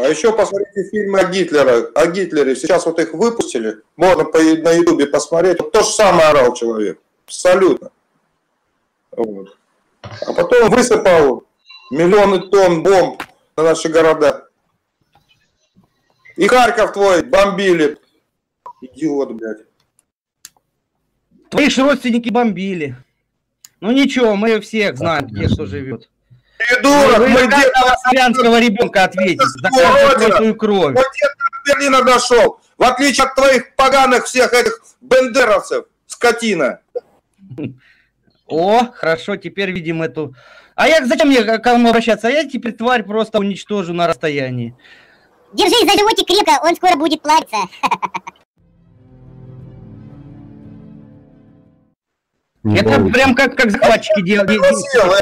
А еще посмотрите фильмы о Гитлере. Сейчас вот их выпустили, можно на Ютубе посмотреть. Вот то же самое орал человек. Абсолютно. Вот. А потом высыпал миллионы тонн бомб на наши города. И Харьков твой бомбили. Идиот, блядь. Твои же родственники бомбили. Ну ничего, мы всех знаем, где что живет. Придурок, мы каждого славянского ребенка ответим. За каждую кровь. Вот я до Берлина дошел. В отличие от твоих поганых всех этих бендеровцев, скотина. О, хорошо, теперь видим эту... А я зачем мне к кому обращаться? А я теперь тварь просто уничтожу на расстоянии. Держись за животик крепко, он скоро будет плавиться. Это прям как захватчики делали.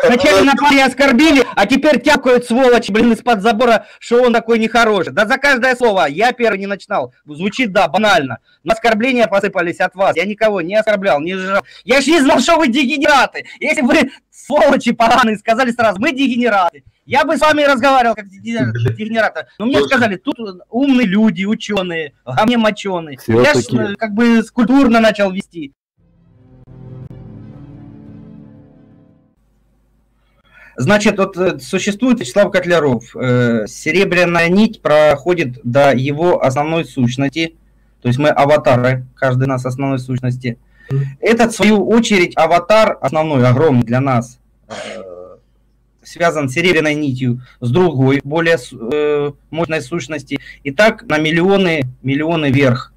Сначала на паре оскорбили, а теперь тякают сволочь, блин, из-под забора, что он такой нехороший. Да за каждое слово я первый не начинал. Звучит, да, банально. Но оскорбления посыпались от вас. Я никого не оскорблял, не жрал. Я же не знал, что вы дегенераты. Если вы, сволочи поганые, сказали сразу, мы дегенераты. Я бы с вами разговаривал как дегенератор. Но мне сказали, тут умные люди, ученые, а мне моченые. Я же как бы культурно начал вести. Значит, вот существует Вячеслав Котляров. Серебряная нить проходит до его основной сущности. То есть мы аватары, каждый из нас основной сущности. Этот, в свою очередь, аватар, основной, огромный для нас, связан с серебряной нитью, с другой, более мощной сущности. И так на миллионы вверх.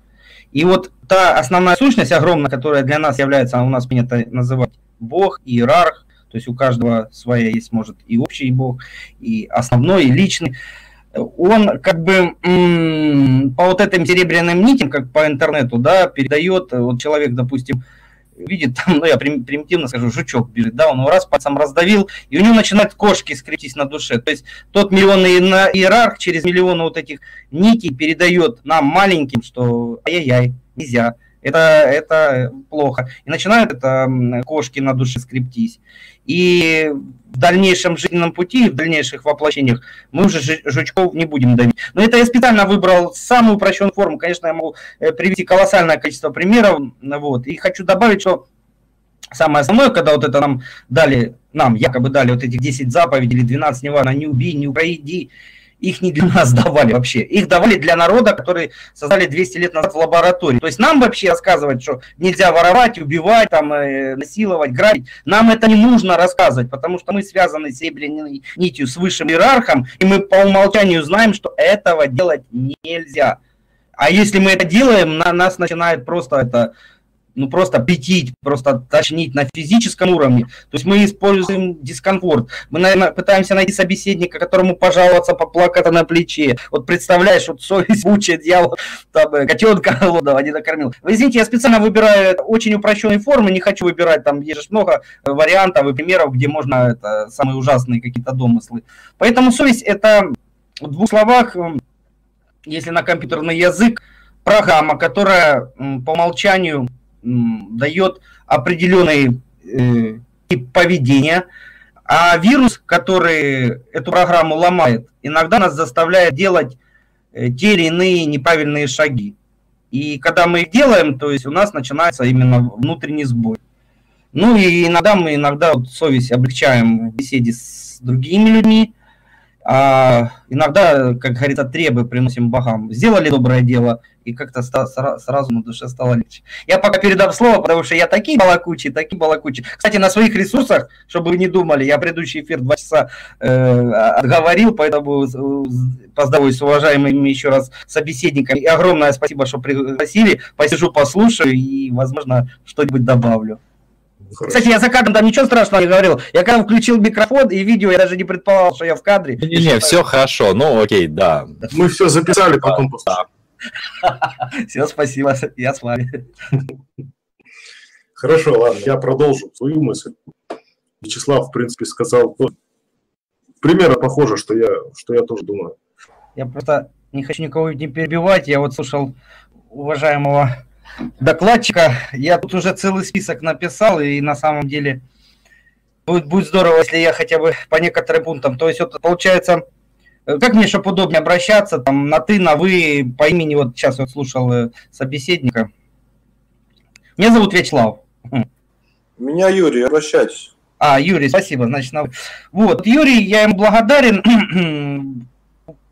И вот та основная сущность огромная, которая для нас является, у нас принято называть Бог, иерарх. То есть у каждого своя есть, может, и общий Бог, и основной, и личный. Он как бы по вот этим серебряным нитям, как по интернету, да, передает, вот человек, допустим, видит, там, ну я примитивно скажу, жучок бежит, да, он его раз пальцем раздавил, и у него начинают кошки скрептись на душе. То есть тот миллионный иерарх через миллионы вот этих нитей передает нам, маленьким, что ай-яй-яй, нельзя. Это плохо. И начинают это кошки на душе скрептись. И в дальнейшем жизненном пути, в дальнейших воплощениях мы уже жучков не будем давить. Но это я специально выбрал самую упрощенную форму. Конечно, я могу привести колоссальное количество примеров. Вот. И хочу добавить, что самое основное, когда вот это нам дали, якобы дали вот этих 10 заповедей или 12, неважно, не убей, не укради. Их не для нас давали вообще. Их давали для народа, который создали 200 лет назад в лаборатории. То есть нам вообще рассказывать, что нельзя воровать, убивать, там, насиловать, грабить. Нам это не нужно рассказывать, потому что мы связаны с серебряной нитью, с высшим иерархом, и мы по умолчанию знаем, что этого делать нельзя. А если мы это делаем, на нас начинает просто это... ну просто пятить, просто тошнить на физическом уровне. То есть мы используем дискомфорт. Мы, наверное, пытаемся найти собеседника, которому пожаловаться, поплакаться на плече. Вот представляешь, вот совесть мучает, я вот там котенка голодного не докормил. Вы извините, я специально выбираю очень упрощенные формы, не хочу выбирать, там есть много вариантов и примеров, где можно это, самые ужасные какие-то домыслы. Поэтому совесть это, в двух словах, если на компьютерный язык, программа, которая по умолчанию дает определенный тип поведения, а вирус, который эту программу ломает, иногда нас заставляет делать те или иные неправильные шаги. И когда мы их делаем, то есть у нас начинается именно внутренний сбой. Ну и иногда вот совесть облегчаем в беседе с другими людьми, а иногда, как говорится, требы приносим богам. Сделали доброе дело, и как-то сразу на душе стало легче. Я пока передам слово, потому что я такие балакучие. Кстати, на своих ресурсах, чтобы вы не думали, я предыдущий эфир 2 часа отговорил, поэтому поздороваюсь с уважаемыми еще раз собеседниками. И огромное спасибо, что пригласили. Посижу, послушаю и, возможно, что-нибудь добавлю. Хорошо. Кстати, я за кадром там ничего страшного не говорил. Я когда включил микрофон и видео, я даже не предполагал, что я в кадре. Не-не, все хорошо, ну окей, да. Мы все записали, потом поставим. Все, спасибо, я с вами. Хорошо, ладно, я продолжу свою мысль. Вячеслав, в принципе, сказал примерно похоже, что я тоже думаю. Я просто не хочу никого не перебивать. Я вот слушал уважаемого докладчика. Я тут уже целый список написал, и на самом деле будет здорово, если я хотя бы по некоторым пунктам. То есть вот, получается, Как мне еще подобнее обращаться, там, на ты, на вы, по имени, вот сейчас я слушал собеседника. Меня зовут Вячеслав. Меня Юрий, обращайтесь. А, Юрий, спасибо, значит, на... Вот, Юрий, я ему благодарен.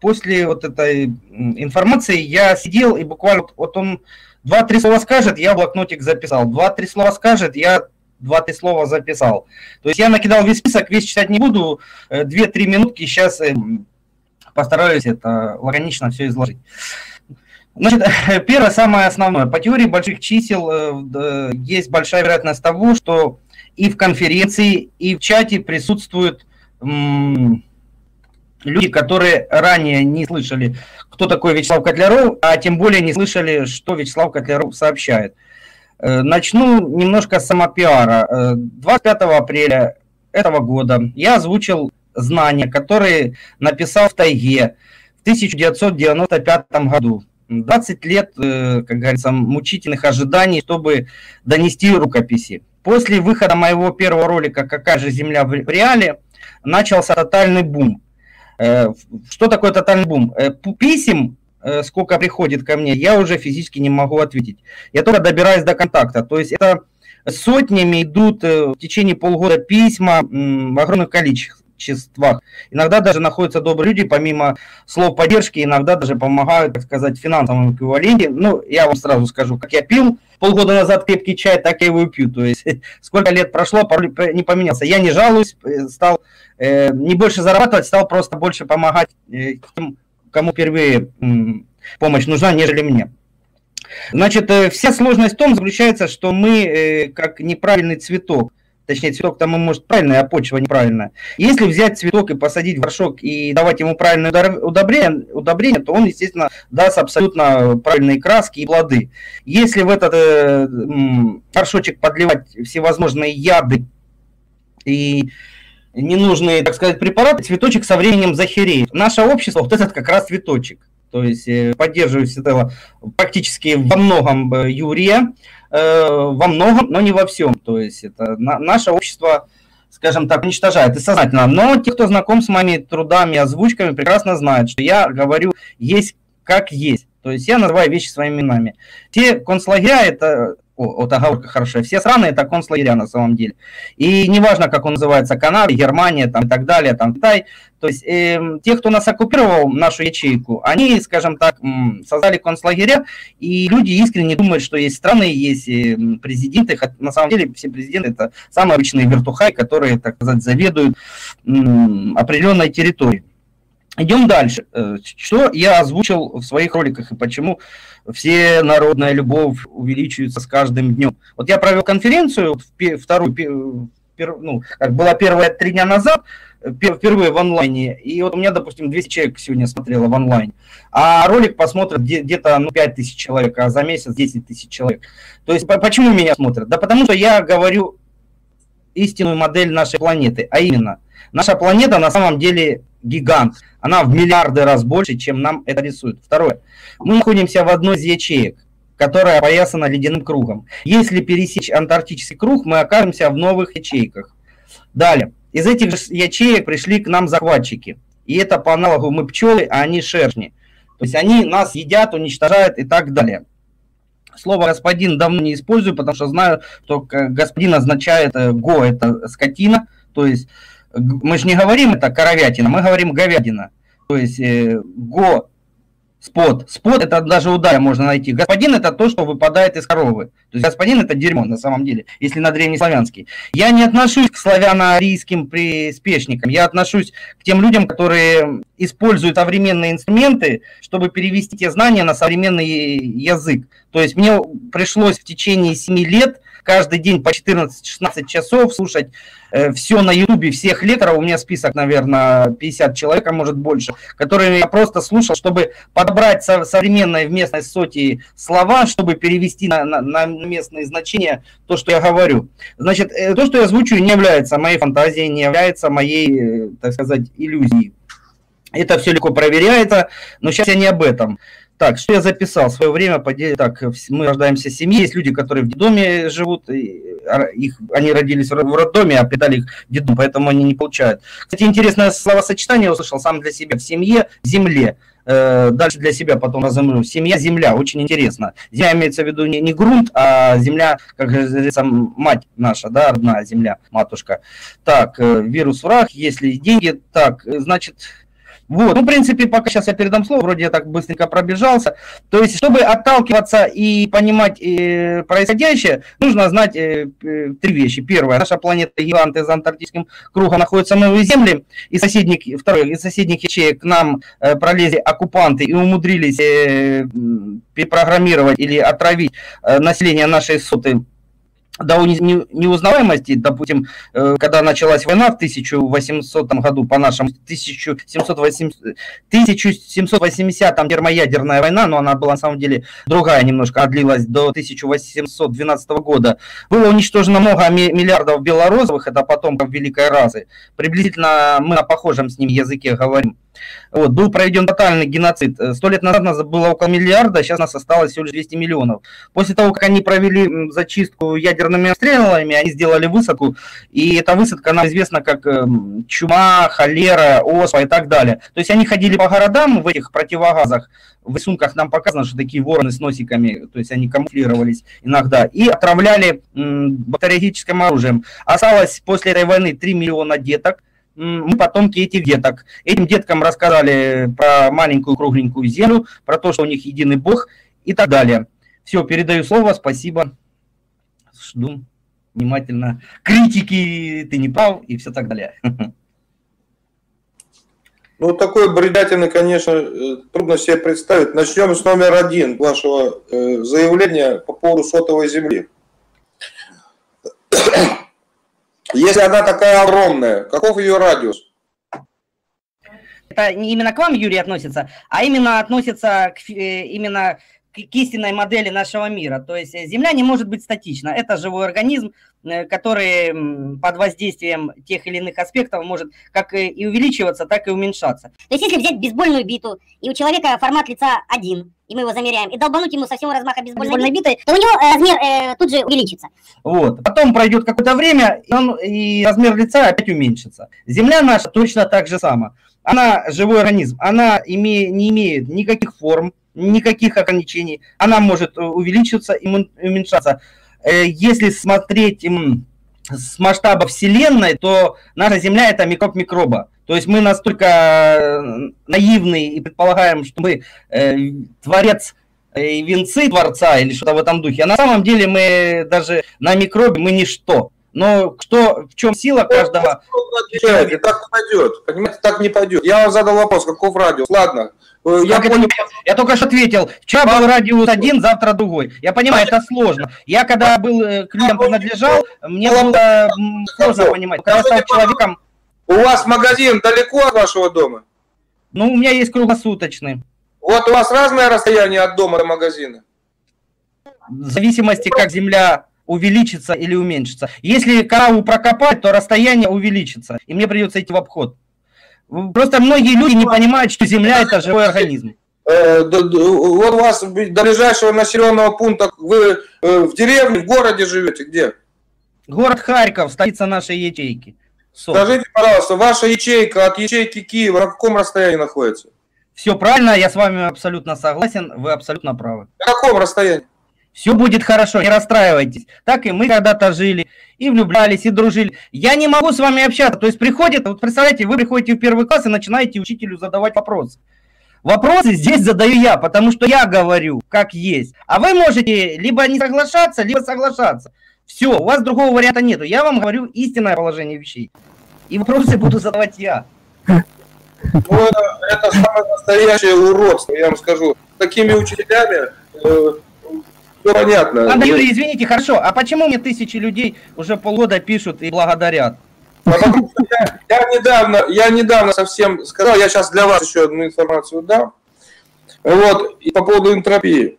После вот этой информации я сидел и буквально, вот он 2-3 слова скажет, я блокнотик записал, 2-3 слова скажет, я... 2-3 слова записал. То есть я накидал весь список, весь читать не буду. 2-3 минутки сейчас постараюсь это лаконично все изложить. Значит, первое, самое основное. По теории больших чисел есть большая вероятность того, что и в конференции, и в чате присутствуют люди, которые ранее не слышали, кто такой Вячеслав Котляров, а тем более не слышали, что Вячеслав Котляров сообщает. Начну немножко с самопиара. 25 апреля этого года я озвучил знания, которые написал в тайге в 1995 году. 20 лет, как говорится, мучительных ожиданий, чтобы донести рукописи. После выхода моего первого ролика «Какая же земля в реале» начался тотальный бум. Что такое тотальный бум? Писем, сколько приходит ко мне, я уже физически не могу ответить. Я только добираюсь до контакта. То есть это сотнями идут в течение полгода письма в огромных количествах. Иногда даже находятся добрые люди, помимо слов поддержки, иногда даже помогают, так сказать, в финансовом эквиваленте. Ну, я вам сразу скажу, как я пил полгода назад крепкий чай, так я его и пью. То есть сколько лет прошло, не поменялся. Я не жалуюсь, стал не больше зарабатывать, стал просто больше помогать тем, кому впервые помощь нужна, нежели мне. Значит, вся сложность в том заключается, что мы как неправильный цветок, точнее цветок-то мы, может, правильный, а почва неправильная. Если взять цветок и посадить в горшок и давать ему правильное удобрение, то он, естественно, даст абсолютно правильные краски и плоды. Если в этот горшочек подливать всевозможные яды и... ненужные, так сказать, препараты, цветочек со временем захереет. Наше общество, вот этот как раз цветочек. То есть поддерживаю всегда практически во многом Юрия, во многом, но не во всем. То есть это наше общество, скажем так, уничтожает и сознательно. Но те, кто знаком с моими трудами, озвучками, прекрасно знают, что я говорю есть как есть. То есть я называю вещи своими именами. Те концлагеря, это... Вот оговорка хорошая. Все страны это концлагеря на самом деле. И неважно, как он называется, Канада, Германия там, и так далее, там, Китай. То есть те, кто нас оккупировал, нашу ячейку, они, скажем так, создали концлагеря, и люди искренне думают, что есть страны, есть президенты. На самом деле все президенты это самые обычные вертухаи, которые, так сказать, заведуют определенной территорией. Идем дальше. Что я озвучил в своих роликах и почему всенародная любовь увеличивается с каждым днем. Вот я провел конференцию, вторую, ну, как была первая 3 дня назад, впервые в онлайне, и вот у меня, допустим, 200 человек сегодня смотрело в онлайн, а ролик посмотрят где-то ну, 5 тысяч человек, а за месяц 10 тысяч человек. То есть почему меня смотрят? Да потому что я говорю истинную модель нашей планеты, а именно, наша планета на самом деле... гигант. Она в миллиарды раз больше, чем нам это рисует. Второе. Мы находимся в одной из ячеек, которая опоясана ледяным кругом. Если пересечь антарктический круг, мы окажемся в новых ячейках. Далее. Из этих же ячеек пришли к нам захватчики. И это по аналогу мы пчелы, а они шершни. То есть они нас едят, уничтожают и так далее. Слово «господин» давно не использую, потому что знаю, что господин означает «го» – это скотина, то есть мы же не говорим это коровятина, мы говорим говядина. То есть го, спот. Спот это даже у Дая можно найти. Господин это то, что выпадает из коровы. То есть господин это дерьмо на самом деле, если на древнеславянский. Я не отношусь к славяно-арийским приспешникам. Я отношусь к тем людям, которые используют современные инструменты, чтобы перевести те знания на современный язык. То есть мне пришлось в течение 7 лет каждый день по 14-16 часов слушать все на ютубе, всех лекторов, у меня список, наверное, 50 человек, а может больше, которые я просто слушал, чтобы подобрать современные в местной соти слова, чтобы перевести на местные значения то, что я говорю. Значит, то, что я озвучу, не является моей фантазией, не является моей, так сказать, иллюзией. Это все легко проверяется, но сейчас я не об этом. Так, что я записал в свое время, так, мы рождаемся в семье, есть люди, которые в детдоме живут, они родились в роддоме, а питали их дедом, поэтому они не получают. Кстати, интересное словосочетание я услышал сам для себя: в семье, в земле. Дальше для себя потом разомню. Семья, земля, очень интересно. Земля имеется в виду не грунт, а земля, как говорится, мать наша, да, родная земля, матушка. Так, вирус враг, если деньги, так, значит... Вот, ну, в принципе, пока сейчас я передам слово, вроде я так быстренько пробежался. То есть, чтобы отталкиваться и понимать происходящее, нужно знать три вещи. Первое, наша планета гигант из антарктическим кругом находится новые земли, и соседник, второе, из соседних ячеек к нам пролезли оккупанты и умудрились перепрограммировать или отравить население нашей соты до неузнаваемости. Допустим, когда началась война в 1800 году, по нашему 1780 термоядерная война, но она была на самом деле другая немножко, длилась до 1812 года, было уничтожено много миллиардов белорозовых, это потомков великой расы, приблизительно мы на похожем с ним языке говорим. Вот, был проведен тотальный геноцид. 100 лет назад нас было около миллиарда, сейчас нас осталось всего лишь 200 миллионов. После того, как они провели зачистку ядерными обстрелами, они сделали высадку, и эта высадка нам известна как чума, холера, оспа и так далее. То есть они ходили по городам в этих противогазах, в рисунках нам показано, что такие вороны с носиками, то есть они камуфлировались иногда, и отравляли бактериологическим оружием. Осталось после этой войны 3 миллиона деток. Мы потомки этих деток. Этим деткам рассказали про маленькую кругленькую землю, про то, что у них единый Бог и так далее. Все, передаю слово, спасибо. Жду внимательно критики, ты не прав и все так далее. Ну, такой бредятины, конечно, трудно себе представить. Начнем с номера 1 вашего заявления по поводу сотовой земли. Если она такая огромная, каков ее радиус? Это не именно к вам, Юрий, относится, а именно относится к, к истинной модели нашего мира. То есть Земля не может быть статична. Это живой организм, который под воздействием тех или иных аспектов может как и увеличиваться, так и уменьшаться. То есть если взять бейсбольную биту, и у человека формат лица 1, и мы его замеряем, и долбануть ему со всего размаха бейсбольной биты, то у него размер тут же увеличится. Вот. Потом пройдет какое-то время, и размер лица опять уменьшится. Земля наша точно так же сама. Она живой организм, она не имеет никаких форм, никаких ограничений. Она может увеличиваться и уменьшаться. Если смотреть с масштаба Вселенной, то наша Земля – это микроб микроба. То есть мы настолько наивны и предполагаем, что мы творец и венцы Творца или что-то в этом духе. А на самом деле мы даже на микробе мы ничто. Но в чем сила каждого... Отвечаете, так не пойдет. Понимаете, так не пойдет. Я вам задал вопрос, каков радиус. Ладно. Я, понимаю, я только что ответил. Вчера был радиус 1, завтра другой. Я понимаю, это сложно. Я когда был к людям принадлежал, мне было сложно понимать. Когда стал человеком... У вас магазин далеко от вашего дома? Ну, у меня есть круглосуточный. Вот у вас разное расстояние от дома до магазина? В зависимости, как земля... увеличится или уменьшится. Если канаву прокопать, то расстояние увеличится, и мне придется идти в обход. Просто многие люди не понимают, что Земля – это живой организм. Вот у вас до ближайшего населенного пункта вы в деревне, в городе живете, где? Город Харьков, столица нашей ячейки. Скажите, пожалуйста, ваша ячейка от ячейки Киева на каком расстоянии находится? Все правильно, я с вами абсолютно согласен, вы абсолютно правы. На каком расстоянии? Все будет хорошо, не расстраивайтесь. Так и мы когда-то жили, и влюблялись, и дружили. Я не могу с вами общаться. То есть приходит, вот представляете, вы приходите в 1 класс и начинаете учителю задавать вопросы. Вопросы здесь задаю я, потому что я говорю, как есть. А вы можете либо не соглашаться, либо соглашаться. Все, у вас другого варианта нету. Я вам говорю истинное положение вещей. И вопросы буду задавать я. Ну, это самое настоящее уродство, я вам скажу. Такими учителями... Понятно. Ладно, Юрий, извините, хорошо. А почему мне тысячи людей уже полгода пишут и благодарят? Потому что я недавно совсем сказал, я сейчас для вас еще одну информацию дам. Вот, и по поводу энтропии.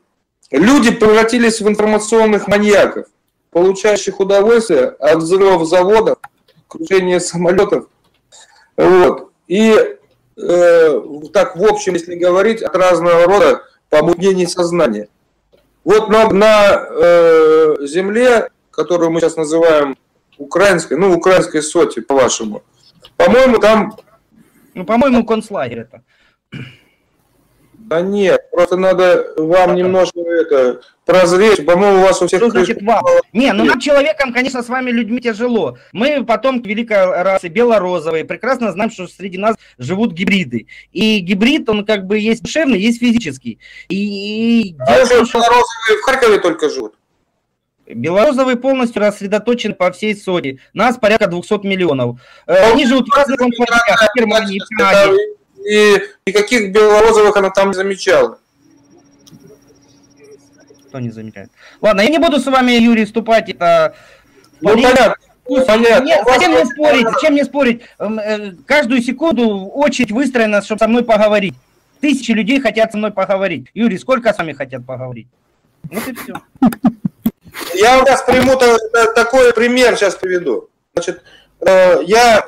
Люди превратились в информационных маньяков, получающих удовольствие от взрывов заводов, крушения самолетов. Вот. И так в общем, если говорить, от разного рода помутнений сознания. Вот на Земле которую мы сейчас называем украинской, ну, украинской соти, по-вашему, по-моему, там... Ну, по-моему, концлагерь это. Да нет, просто надо вам немножко это прозреть, по-моему, у вас у всех... Что значит вам? Не, ну нам, человеком, конечно, с вами, людьми, тяжело. Мы потом великой расы, белорозовые, прекрасно знаем, что среди нас живут гибриды. И гибрид, он как бы есть душевный, есть физический. А если белорозовые в Харькове только живут? Белорозовые полностью рассредоточены по всей СОДе. Нас порядка 200 миллионов. Они живут в разных концлагерях, в Германии, в Италии. И никаких белорозовых она там не замечала. Кто не замечает? Ладно, я не буду с вами, Юрий, вступать. Это... Ну, понятно. Зачем мне спорить? Зачем мне спорить? Каждую секунду очередь выстроена, чтобы со мной поговорить. Тысячи людей хотят со мной поговорить. Юрий, сколько с вами хотят поговорить? Вот и все. Я у вас приму такой пример, сейчас приведу. Значит, я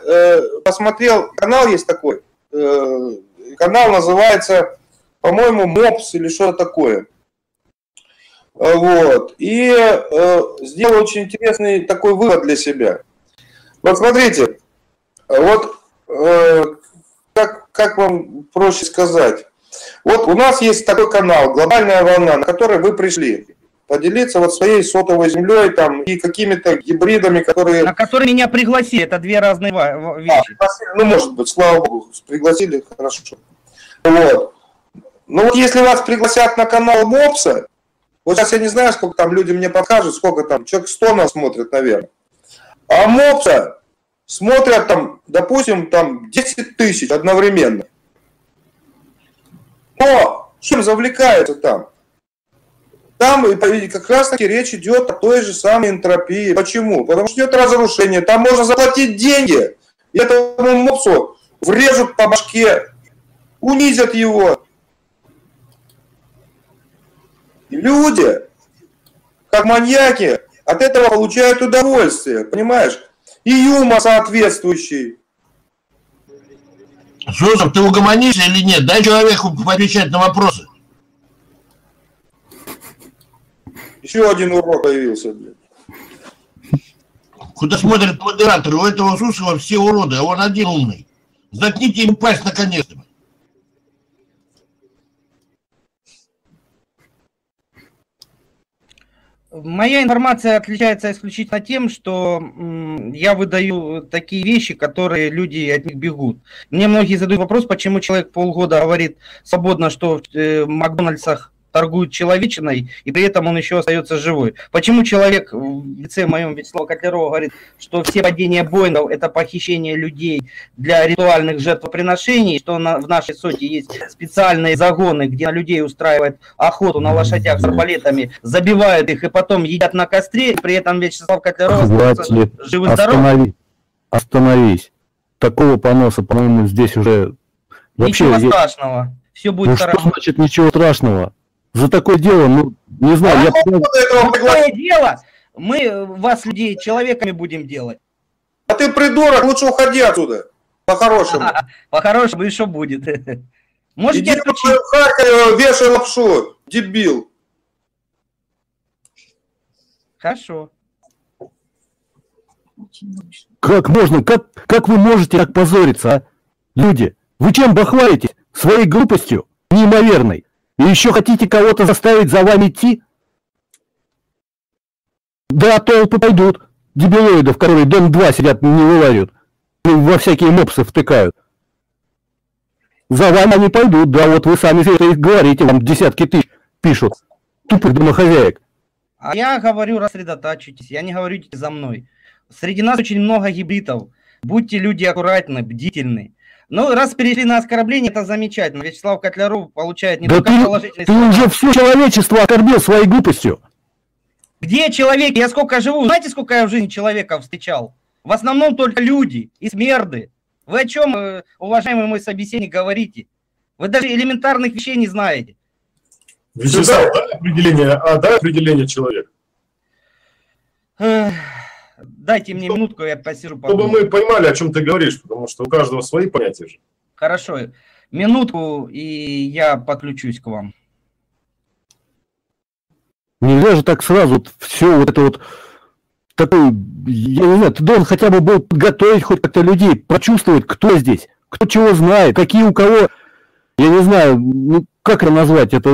посмотрел, канал есть такой. Канал называется, по-моему, МОПС или что-то такое. Вот. И сделал очень интересный такой вывод для себя. Вот смотрите, вот как вам проще сказать. Вот у нас есть такой канал «Глобальная волна», на который вы пришли поделиться вот своей сотовой землей там и какими-то гибридами, которые... На которые меня пригласили, это две разные вещи. А, ну, может быть, слава богу, пригласили, хорошо. Вот. Ну, вот если вас пригласят на канал МОПСа, вот сейчас я не знаю, сколько там люди мне покажут, сколько там, человек 100 нас смотрят, наверное. А МОПСа смотрят там, допустим, там 10 тысяч одновременно. Но чем завлекаются там? Там как раз таки речь идет о той же самой энтропии. Почему? Потому что идет разрушение, там можно заплатить деньги, и этому мопсу врежут по башке, унизят его. И люди, как маньяки, от этого получают удовольствие, понимаешь? И юмор соответствующий. Слушай, ты угомонишься или нет? Дай человеку отвечать на вопросы. Еще один урок появился, блядь. Куда смотрят модераторы? У этого Сусова все уроды, а он один умный. Заткните им пасть наконец-то. Моя информация отличается исключительно тем, что я выдаю такие вещи, которые люди от них бегут. Мне многие задают вопрос, почему человек полгода говорит свободно, что в Макдональдсах торгуют человечиной, и при этом он еще остается живой. Почему человек в лице моем Вячеслава Котлярова говорит, что все падения Боингов – это похищение людей для ритуальных жертвоприношений, что в нашей соте есть специальные загоны, где на людей устраивают охоту на лошадях с арбалетами, забивают их и потом едят на костре, и при этом Вячеслав Котляров остается жив-здоров. Остановись. Такого поноса, по-моему, здесь уже вообще... Ничего страшного. Все будет хорошо. Что значит ничего страшного? За такое дело, ну, не знаю, я... Такое дело, мы вас, людей, человеками будем делать. А ты придурок, лучше уходи отсюда, по-хорошему. По-хорошему еще будет. Можете отключить. В Харькове вешай лапшу, дебил. Хорошо. Как можно, как вы можете так позориться, а? Люди, вы чем бахваетесь? Своей глупостью неимоверной. И еще хотите кого-то заставить за вами идти? Да, толпы пойдут. Дебилоидов, которые Дом-2 сидят, не вылазят. Во всякие мопсы втыкают. За вами они пойдут. Да, вот вы сами это говорите. Вам десятки тысяч пишут. Тупых домохозяек. А я говорю, рассредотачивайтесь. Я не говорю, идите за мной. Среди нас очень много гибридов. Будьте, люди, аккуратны, бдительны. Ну, раз перешли на оскорбление, это замечательно. Вячеслав Котляров получает не только положительный... Ты уже все человечество оскорбил своей глупостью. Где человек? Я сколько живу? Знаете, сколько я в жизни человека встречал? В основном только люди и смерды. Вы о чем, уважаемый мой собеседник, говорите? Вы даже элементарных вещей не знаете. Вячеслав, дай определение, человека. Дайте мне минутку, я посижу. Чтобы мы поймали, о чем ты говоришь, потому что у каждого свои понятия же. Хорошо. Минутку, и я подключусь к вам. Нельзя же так сразу все вот это вот такой, я не знаю, ты хотя бы был подготовить хоть как-то людей, прочувствовать, кто здесь, кто чего знает, какие у кого, я не знаю, ну, как это назвать, это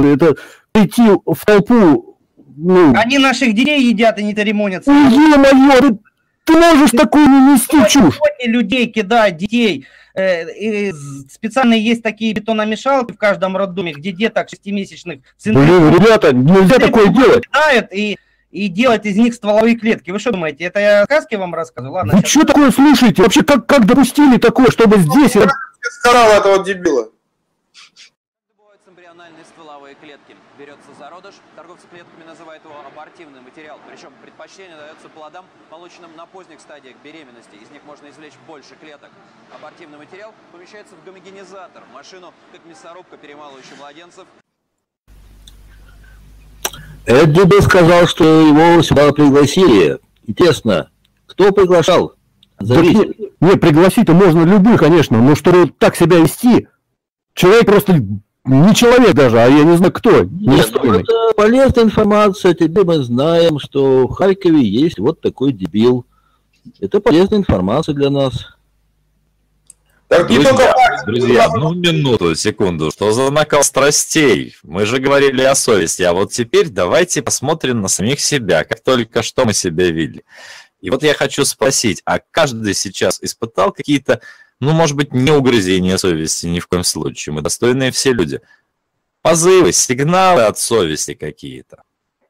прийти в толпу, ну... Они наших детей едят и не церемонятся. Ё-моё, ты можешь такую не нести чушь. Сотни людей кидают, детей. Специально есть такие бетономешалки в каждом роддоме, где деток 6-месячных... Блин, ребята, нельзя такое делать. И делать из них стволовые клетки. Вы что думаете, это я сказки вам рассказываю? Ладно. Вы что такое слушаете? Вообще, как допустили такое, чтобы здесь... Я сказал этого дебила. Эмбриональные стволовые клетки. Берется зародыш, торговцы клетками называют его абортивный материал. Причем предпочтение дается плодам, полученным на поздних стадиях беременности. Из них можно извлечь больше клеток. Абортивный материал помещается в гомогенизатор, машину, как мясорубка, перемалывающую младенцев. Эд Дюбе сказал, что его сюда пригласили. Интересно, кто приглашал? Не, пригласить-то можно любых, конечно, но чтобы так себя вести, человек просто не человек даже, а я не знаю кто. Нет, ну это полезная информация, тебе мы знаем, что в Харькове есть вот такой дебил. Это полезная информация для нас. Так, друзья, одну минуту, секунду, что за накал страстей? Мы же говорили о совести, а вот теперь давайте посмотрим на самих себя, как только что мы себя видели. И вот я хочу спросить, а каждый сейчас испытал какие-то, ну, может быть, не угрызения совести ни в коем случае, мы достойные все люди, позывы, сигналы от совести какие-то?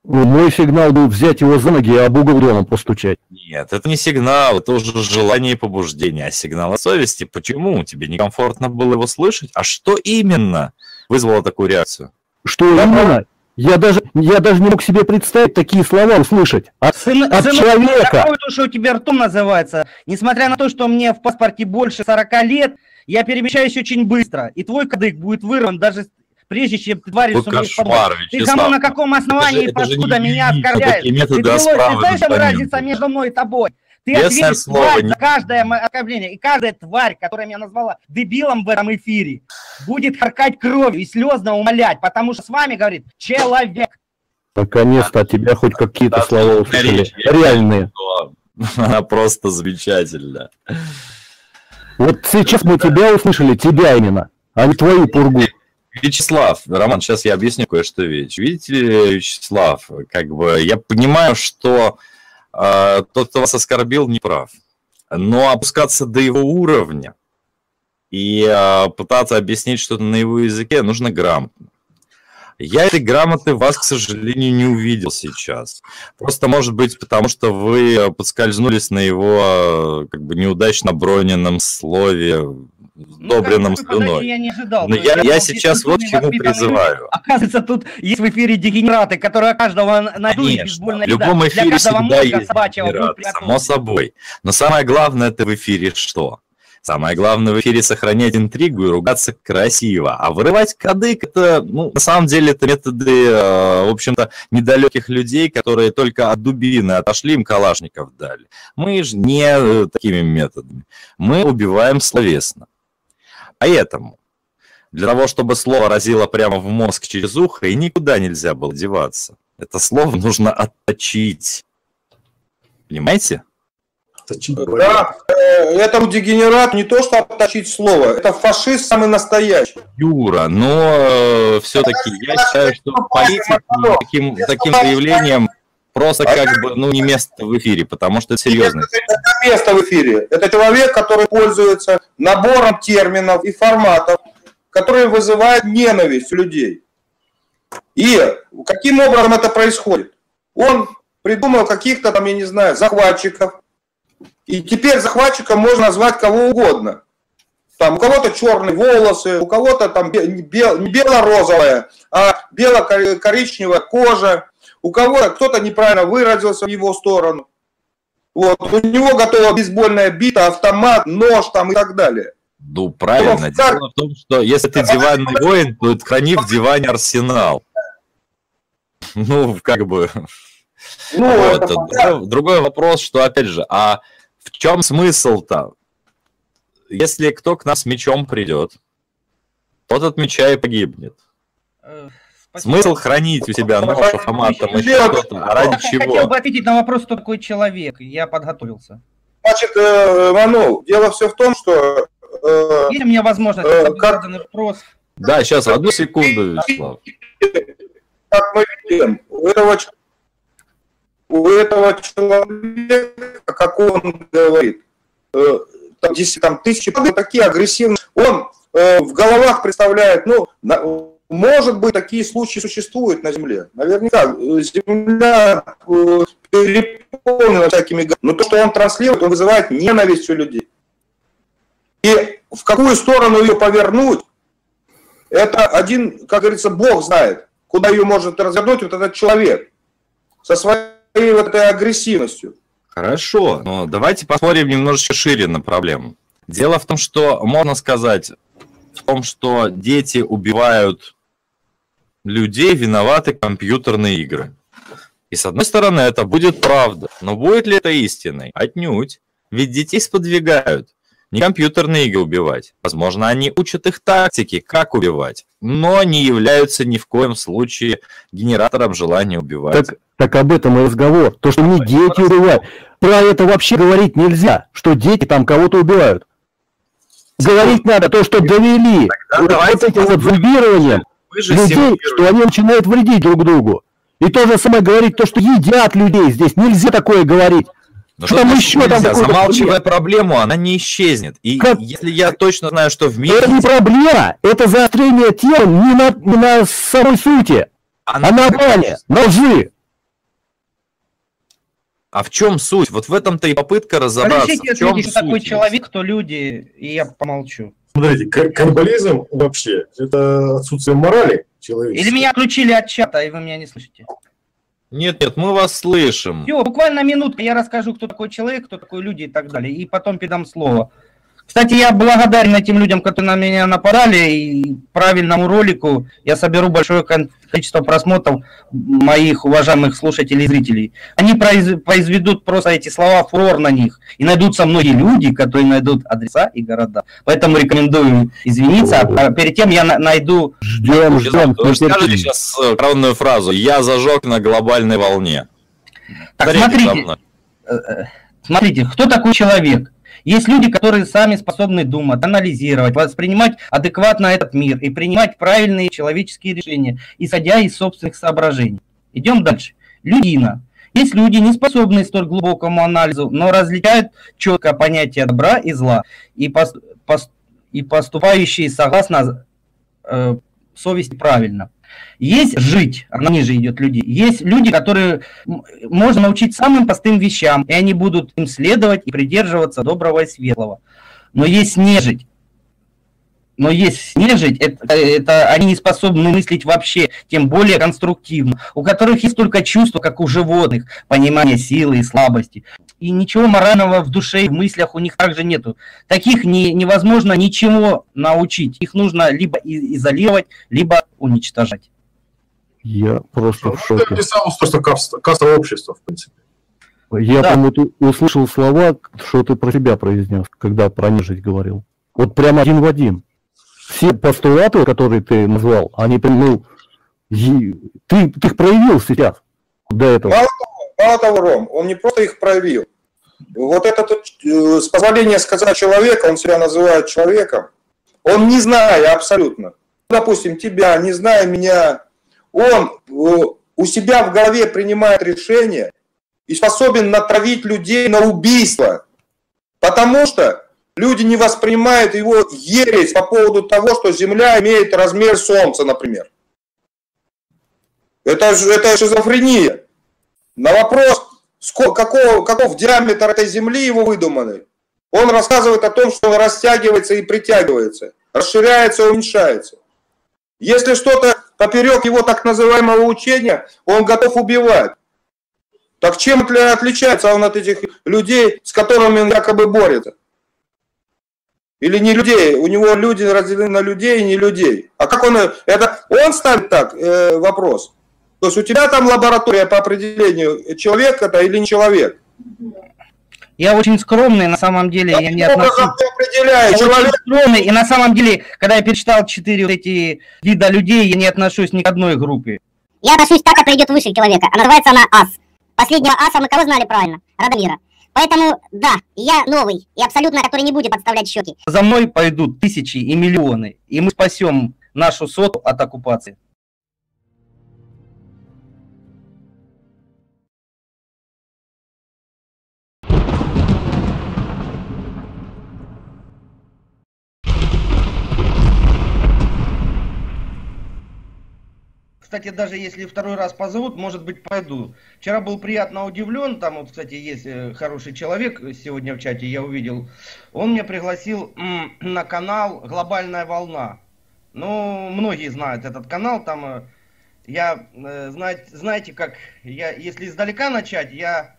Мой сигнал был взять его за ноги и об угол дома постучать. Нет, это не сигнал, это уже желание и побуждение, а сигнал от совести. Почему? Тебе некомфортно было его слышать? А что именно вызвало такую реакцию? Что именно? Я даже не мог себе представить такие слова услышать от человека. Такое то, что у тебя ртом называется. Несмотря на то, что мне в паспорте больше 40 лет, я перемещаюсь очень быстро, и твой кадык будет вырван даже... Прежде чем ты тварь сумеешь помочь. Ты кому, на каком основании, откуда меня оскорбляешь? Ты знаешь, что разница между мной и тобой? Ты ответишь за каждое оскорбление. И каждая тварь, которая меня назвала дебилом в этом эфире, будет харкать кровью и слезно умолять, потому что с вами говорит человек. Наконец-то от тебя хоть какие-то слова услышали. Реальные. Она просто замечательна. Вот сейчас мы тебя услышали, тебя именно, а не твою пургу. Вячеслав, Роман, сейчас я объясню кое-что. Видите ли, Вячеслав, как бы я понимаю, что тот, кто вас оскорбил, не прав. Но опускаться до его уровня и пытаться объяснить что-то на его языке нужно грамотно. Я этой грамоты вас, к сожалению, не увидел сейчас. Просто, может быть, потому что вы подскользнулись на его как бы неудачно броненном слове, сдобренном слюной. Я не ожидал. Но я сейчас вот к чему призываю. Оказывается, тут есть в эфире дегенераты, которые каждого найдут. Конечно, в любом эфире всегда есть дегенераты, само собой. Но самое главное это в эфире что? Самое главное в эфире сохранять интригу и ругаться красиво. А вырывать кадык, это, ну, на самом деле, это методы, в общем-то, недалеких людей, которые только от дубины отошли, им калашников дали. Мы же не такими методами. Мы убиваем словесно. Поэтому для того, чтобы слово разило прямо в мозг через ухо, и никуда нельзя было деваться. Это слово нужно отточить. Понимаете? Да, это дегенерат не то, что отточить слово, это фашист самый настоящий. Юра, но все-таки я считаю, что политик таким заявлением просто как бы, ну, не место в эфире, потому что это серьезно. Это место в эфире. Это человек, который пользуется набором терминов и форматов, которые вызывают ненависть у людей. И каким образом это происходит? Он придумал каких-то там, я не знаю, захватчиков. И теперь захватчиком можно назвать кого угодно. Там у кого-то черные волосы, у кого-то там не бело-розовая, а бело-коричневая кожа, у кого-то кто-то неправильно выразился в его сторону. Вот. У него готова бейсбольная бита, автомат, нож там и так далее. Ну правильно. Дело в том, что если ты диванный воин, то храни в диване арсенал. Ну, как бы... Ну, вот. Другой вопрос, что, опять же, а в чем смысл-то? Если кто к нам с мечом придет, тот от меча и погибнет. Смысл хранить у себя нож, автомат, там еще что-то, а ради чего? Я хотел бы ответить на вопрос, кто такой человек, я подготовился. Значит, Манул, дело все в том, что... Есть у меня возможность заданный вопрос? Да, сейчас, одну секунду, Вячеслав. Как мы видим, у этого человека, как он говорит, там, если там тысячи, такие агрессивные, он в головах представляет, ну, может быть, такие случаи существуют на Земле. Наверняка Земля переполнена всякими... Но то, что он транслирует, он вызывает ненависть у людей. И в какую сторону ее повернуть, это один, как говорится, Бог знает, куда ее может развернуть вот этот человек со своей вот этой агрессивностью. Хорошо, но давайте посмотрим немножечко шире на проблему. Дело в том, что можно сказать... В том, что дети убивают людей, виноваты компьютерные игры. И с одной стороны, это будет правда. Но будет ли это истиной? Отнюдь. Ведь детей сподвигают не компьютерные игры убивать. Возможно, они учат их тактики, как убивать. Но не являются ни в коем случае генератором желания убивать. Так об этом и разговор. То, что не дети убивают. Про это вообще говорить нельзя, что дети там кого-то убивают. Говорить надо то, что довели вот этим вот зомбированием людей, что они начинают вредить друг другу. И то же самое говорить то, что едят людей здесь. Нельзя такое говорить. Но что там еще нельзя? Замалчивая проблему, она не исчезнет. И как... если я точно знаю, что в мире... Это не проблема, это заострение тем не на самой сути, а на обмане, на лжи. А в чем суть? Вот в этом-то и попытка разобраться. Подождите, в чем суть? Такой человек, то люди, и я помолчу. Смотрите, каннибализм вообще, это отсутствие морали человеческой. Или меня отключили от чата, и вы меня не слышите? Нет, нет, мы вас слышим. Все, буквально минутка, я расскажу, кто такой человек, кто такой люди и так далее, и потом передам слово. Кстати, я благодарен этим людям, которые на меня напорали, и правильному ролику я соберу большое количество просмотров моих уважаемых слушателей и зрителей. Они произведут просто эти слова фурор на них, и найдутся многие люди, которые найдут адреса и города. Поэтому рекомендую извиниться, а перед тем я найду... Ждем. Вы скажете сейчас главную фразу «Я зажег на глобальной волне». Так, смотрите, кто такой человек? Есть люди, которые сами способны думать, анализировать, воспринимать адекватно этот мир и принимать правильные человеческие решения, исходя из собственных соображений. Идем дальше. Людина. Есть люди, не способные столь глубокому анализу, но различают четкое понятие добра и зла и, поступающие согласно совести правильно. Есть жить, она ниже идет людей. Есть люди, которые можно научить самым простым вещам, и они будут им следовать и придерживаться доброго и светлого. Но есть нежить. Но есть нежить, это они не способны мыслить вообще, тем более конструктивно. У которых есть только чувства, как у животных, понимание силы и слабости. И ничего морального в душе и в мыслях у них также нету. Таких невозможно ничего научить. Их нужно либо изолировать, либо уничтожать. Я просто в шоке. Это просто каста общества, в принципе. Я, да. По-моему, услышал слова, что ты про себя произнес, когда про нежить говорил. Вот прямо один в один. Все постулаты, которые ты назвал, они, ну, ты их проявил сейчас до этого. Мало того, Ром, он не просто их проявил. Вот этот, с позволения сказать человека, он себя называет человеком, он не зная абсолютно, допустим, тебя, не зная меня, он у себя в голове принимает решение и способен натравить людей на убийство, потому что люди не воспринимают его ересь по поводу того, что Земля имеет размер Солнца, например. Это шизофрения. На вопрос, каков диаметр этой Земли его выдуманный, он рассказывает о том, что он растягивается и притягивается, расширяется и уменьшается. Если что-то поперек его так называемого учения, он готов убивать. Так чем отличается он от этих людей, с которыми он якобы борется? Или не людей, у него люди разделены на людей и не людей. А как он это? Он ставит так вопрос. То есть у тебя там лаборатория по определению, человек это или не человек. Я очень скромный, на самом деле, я не отношусь. И на самом деле, когда я перечитал 4 вот эти вида людей, я не отношусь ни к одной группе. Я отношусь так, как придет выше человека. А называется она ас. Последнего аса мы кого знали правильно? Радомира. Поэтому, да, я новый и абсолютно, который не будет подставлять щеки. За мной пойдут тысячи и миллионы, и мы спасем нашу соту от оккупации. Кстати, даже если второй раз позовут, может быть, пойду. Вчера был приятно удивлен, там вот, кстати, есть хороший человек, сегодня в чате я увидел. Он меня пригласил на канал «Глобальная Волна». Ну, многие знают этот канал, там я, знаете, как, я, если издалека начать, я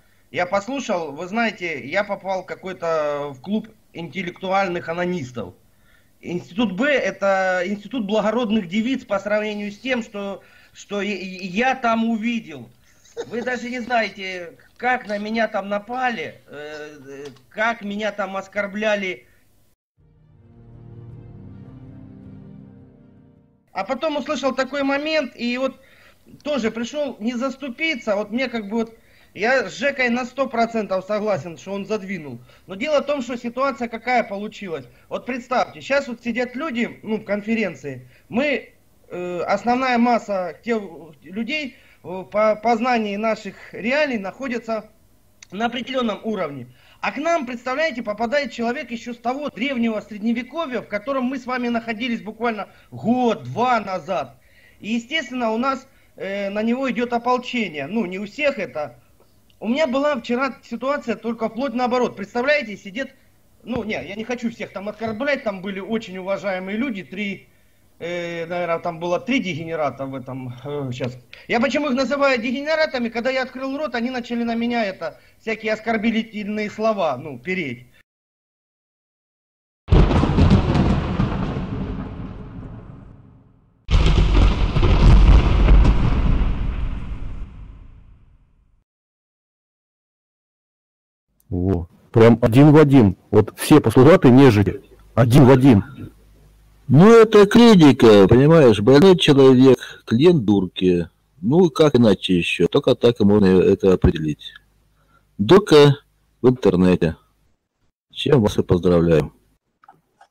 послушал, вы знаете, я попал какой-то в клуб интеллектуальных анонистов. Институт Б – это институт благородных девиц по сравнению с тем, что я там увидел. Вы даже не знаете, как на меня там напали, как меня там оскорбляли. А потом услышал такой момент, и вот тоже пришел не заступиться, вот мне как бы вот... Я с Жекой на 100% согласен, что он задвинул. Но дело в том, что ситуация какая получилась. Вот представьте, сейчас вот сидят люди, ну, в конференции. Мы, основная масса тех людей по познании наших реалий находятся на определенном уровне. А к нам, представляете, попадает человек еще с того древнего средневековья, в котором мы с вами находились буквально год-два назад. И, естественно, у нас на него идет ополчение. Ну, не у всех это... У меня была вчера ситуация только вплоть наоборот. Представляете, сидят... Ну, не, я не хочу всех там оскорблять. Там были очень уважаемые люди. Наверное, там было 3 дегенерата в этом... сейчас. Я почему их называю дегенератами? Когда я открыл рот, они начали на меня это... Всякие оскорбительные слова, ну, переть. Во. Прям один в один. Вот все послужаты нежели. Один в один. Ну это критика, понимаешь, больной человек, клиент дурки. Ну как иначе еще? Только так и можно это определить. Дока в интернете. Чем вас и поздравляю.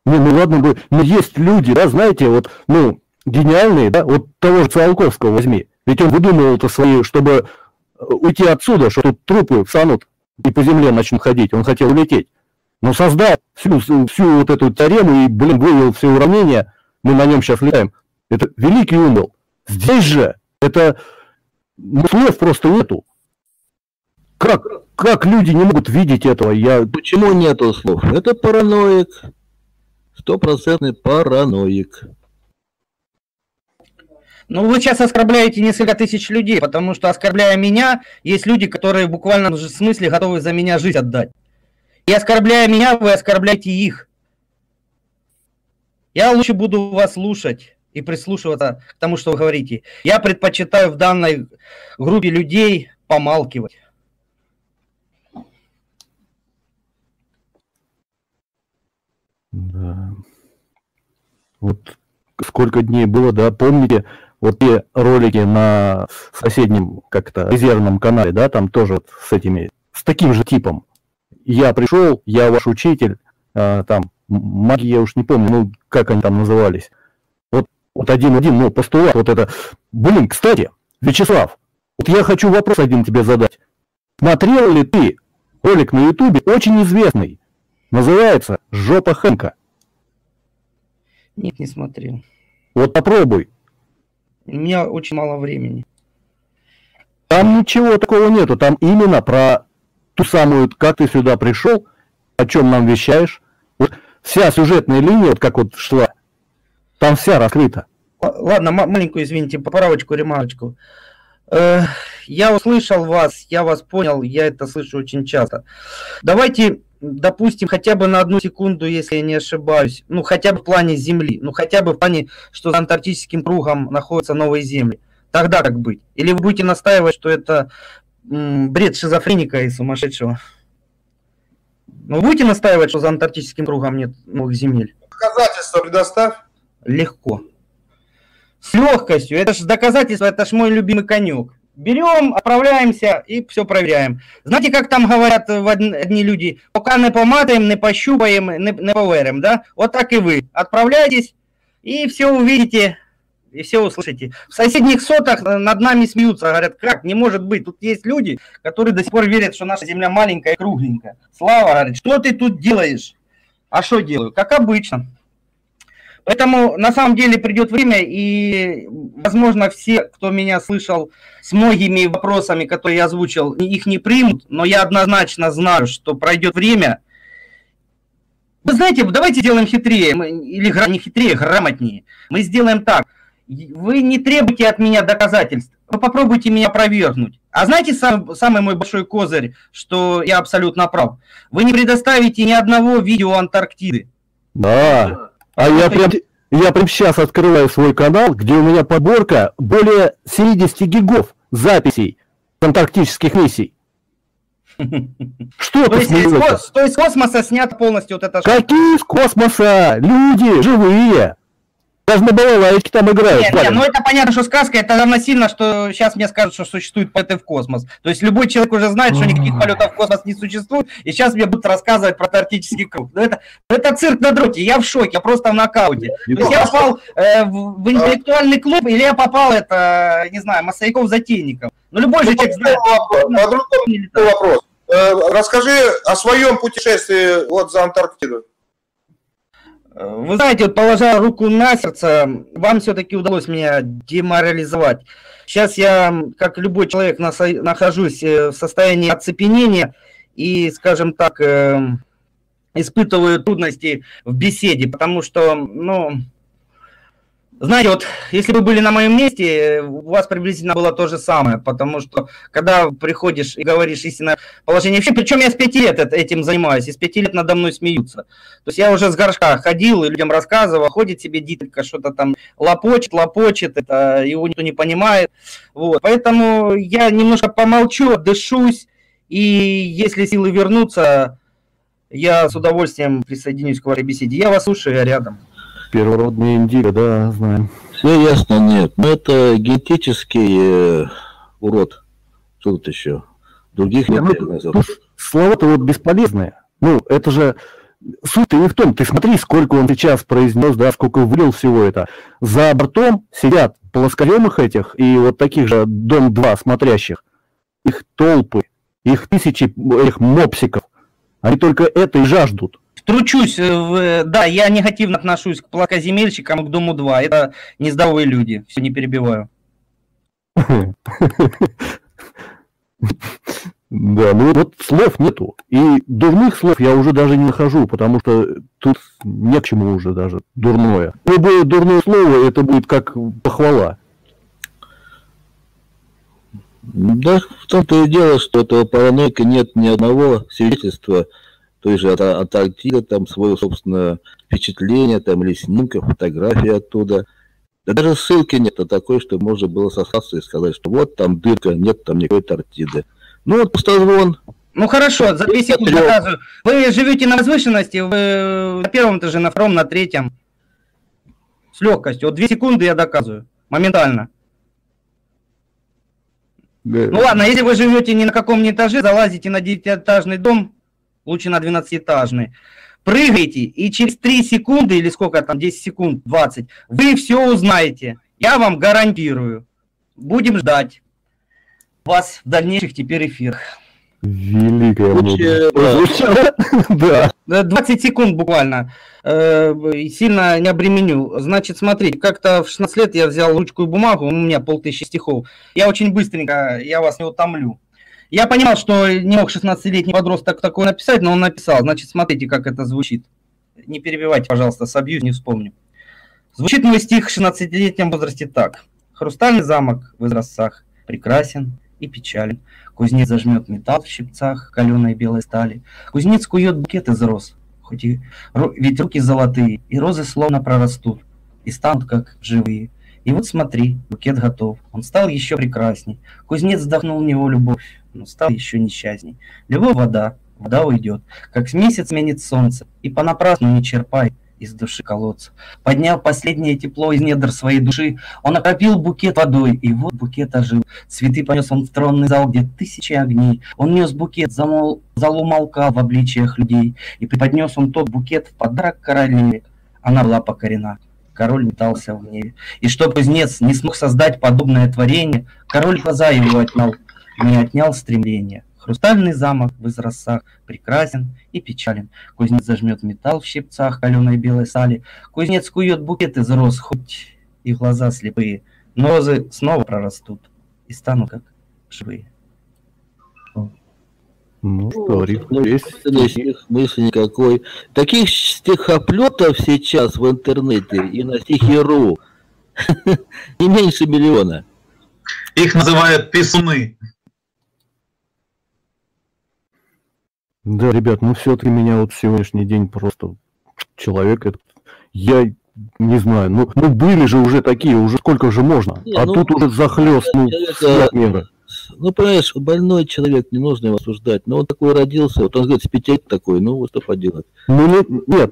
Не, ну ладно бы, но есть люди, да, знаете, вот, ну, гениальные, да, вот того же Циолковского возьми. Ведь он выдумывал это свои, чтобы уйти отсюда, что тут трупы встанут. И по земле начнут ходить, он хотел улететь. Но создал всю вот эту теорему и, блин, вывел все уравнения, мы на нем сейчас летаем. Это великий умел. Здесь же это слов просто нету. Как люди не могут видеть этого? Почему нету слов? Это параноик. 100% параноик. Ну, вы сейчас оскорбляете несколько тысяч людей, потому что, оскорбляя меня, есть люди, которые буквально в смысле готовы за меня жизнь отдать. И оскорбляя меня, вы оскорбляете их. Я лучше буду вас слушать и прислушиваться к тому, что вы говорите. Я предпочитаю в данной группе людей помалкивать. Да. Вот сколько дней было, да, помните? Вот те ролики на соседнем как-то резервном канале, да, там тоже с таким же типом. Я пришел, я ваш учитель, там, маги, я уж не помню, ну, как они там назывались. Вот один-один, ну, постулат, вот это. Блин, кстати, Вячеслав, вот я хочу вопрос один тебе задать. Смотрел ли ты ролик на ютубе, очень известный, называется «Жопа Хэнка»? Нет, не смотрел. Вот попробуй. У меня очень мало времени. Там ничего такого нету. Там именно про ту самую, как ты сюда пришел, о чем нам вещаешь. Вот вся сюжетная линия, вот как вот шла, там вся раскрыта. Ладно, маленькую, извините, поправочку, ремарочку. Я услышал вас, я вас понял, я это слышу очень часто. Давайте, допустим, хотя бы на 1 секунду, если я не ошибаюсь, ну хотя бы в плане Земли, ну хотя бы в плане, что за антарктическим кругом находятся новые земли. Тогда как быть? Или вы будете настаивать, что это бред шизофреника и сумасшедшего? Но будете настаивать, что за антарктическим кругом нет новых земель? Доказательства предоставь. Легко. С легкостью. Это же доказательство, это ж мой любимый конек. Берем, отправляемся и все проверяем. Знаете, как там говорят одни люди? Пока не поматаем, не пощупаем, не поверим, да? Вот так и вы. Отправляйтесь и все увидите, и все услышите. В соседних сотах над нами смеются, говорят, как, не может быть, тут есть люди, которые до сих пор верят, что наша земля маленькая и кругленькая. Слава говорит, что ты тут делаешь? А что делаю? Как обычно. Поэтому на самом деле придет время, и, возможно, все, кто меня слышал с многими вопросами, которые я озвучил, их не примут, но я однозначно знаю, что пройдет время. Вы знаете, давайте сделаем хитрее, или не хитрее, грамотнее. Мы сделаем так. Вы не требуйте от меня доказательств, вы попробуйте меня опровергнуть. А знаете, самый мой большой козырь, что я абсолютно прав? Вы не предоставите ни одного видео Антарктиды. Да. А я прям сейчас открываю свой канал, где у меня подборка более 70 гигов записей антарктических миссий. Что то есть с космоса снят полностью вот это... Какие из космоса? Люди живые. Даже на балалайке там играют. Нет, ну это понятно, что сказка, это равносильно, что сейчас мне скажут, что существует полеты в космос. То есть любой человек уже знает, что никаких полетов в космос не существует, и сейчас мне будут рассказывать про антарктический круг. Это цирк на дроте, я в шоке, я просто в нокауте. То есть я попал в интеллектуальный клуб, или я попал, это, не знаю, массовиков-затейников. Но любой же человек знает. По-другому вопрос. Расскажи о своем путешествии вот за Антарктиду. Вы знаете, вот положа руку на сердце, вам все-таки удалось меня деморализовать. Сейчас я, как любой человек, нахожусь в состоянии оцепенения и, скажем так, испытываю трудности в беседе, потому что, ну, знаете, вот если вы были на моем месте, у вас приблизительно было то же самое, потому что когда приходишь и говоришь истинное положение, причем я с 5 лет этим занимаюсь, и с 5 лет надо мной смеются. То есть я уже с горшка ходил и людям рассказывал, ходит себе дитятка, что-то там лопочет, это его никто не понимает. Вот. Поэтому я немножко помолчу, дышусь, и если силы вернутся, я с удовольствием присоединюсь к вашей беседе. Я вас слушаю, я рядом. Первородные индиго, да, знаем. Все ясно, нет. Но это генетический урод. Что тут еще? Других нет. Ну, слова-то вот бесполезные. Ну, это же... Суть-то не в том. Ты смотри, сколько он сейчас произнес, да, сколько вылил всего это. За бортом сидят плоскоемых этих и вот таких же Дом-2 смотрящих. Их толпы, их тысячи, их мопсиков. Они только это и жаждут. Тручусь, да, я негативно отношусь к плоскоземельщикам и к Дому-2. Это нездоровые люди, все не перебиваю. Да, ну вот слов нету. И дурных слов я уже даже не нахожу, потому что тут не к чему уже даже дурное. Любое дурное слово, это будет как похвала. Да, в том-то и дело, что этого параноика нет ни одного свидетельства, той же Антарктида, там свое собственное впечатление, там или снимка, фотографии оттуда. Да даже ссылки нет такой, что можно было сослаться и сказать, что вот там дырка, нет там никакой Антарктиды. Ну вот пустозвон. Ну хорошо, за 2 секунды доказываю. Вы живете на возвышенности, вы на 1-м этаже, на 2-м, на 3-м. С легкостью. Вот 2 секунды я доказываю. Моментально. Да. Ну ладно, если вы живете ни на каком-нибудь этаже, залазите на 9-этажный дом, лучше на 12-этажный. Прыгайте, и через 3 секунды, или сколько там, 10 секунд, 20, вы все узнаете. Я вам гарантирую. Будем ждать вас в дальнейших теперь эфирах. Великая мудрость. Да. 20 секунд буквально. Сильно не обременю. Значит, смотрите, как-то в 16 лет я взял ручку и бумагу, у меня 1500 стихов. Я очень быстренько, я вас не утомлю. Я понимал, что не мог 16-летний подросток такое написать, но он написал. Значит, смотрите, как это звучит. Не перебивайте, пожалуйста, собьюсь, не вспомню. Звучит мой стих в 16-летнем возрасте так. Хрустальный замок в изразцах прекрасен и печален. Кузнец зажмет металл в щипцах каленой белой стали. Кузнец кует букет из роз, хоть и... ведь руки золотые, и розы словно прорастут, и станут как живые. И вот смотри, букет готов, он стал еще прекрасней. Кузнец вдохнул в него любовь, но стал еще несчастней. Любовь — вода, вода уйдет, как месяц сменит солнце, и понапрасну не черпай из души колодца. Подняв последнее тепло из недр своей души, он окропил букет водой, и вот букет ожил. Цветы понес он в тронный зал, где тысячи огней. Он нес букет, залу молка в обличиях людей, и преподнес он тот букет в подарок королеве. Она была покорена. Король метался в небе. И что кузнец не смог создать подобное творение, король глаза его отнял, не отнял стремление. Хрустальный замок в изразцах прекрасен и печален. Кузнец зажмет металл в щипцах каленой белой сали. Кузнец кует букет из роз, хоть и глаза слепые. Но розы снова прорастут и станут как живые. Ну что, рифмующих мыслей никакой. Таких стихоплетов сейчас в интернете и на стихи.ру не меньше миллиона. Их называют писуны. Да, ребят, ну все-таки меня вот сегодняшний день просто человек этот, я не знаю, ну были же уже такие, уже сколько же можно, не, а ну, тут уже захлёст, ну, человека, ну, понимаешь, больной человек, не нужно его осуждать, но он такой родился, вот он говорит, спитек такой, ну, вот что поделать. Ну, нет,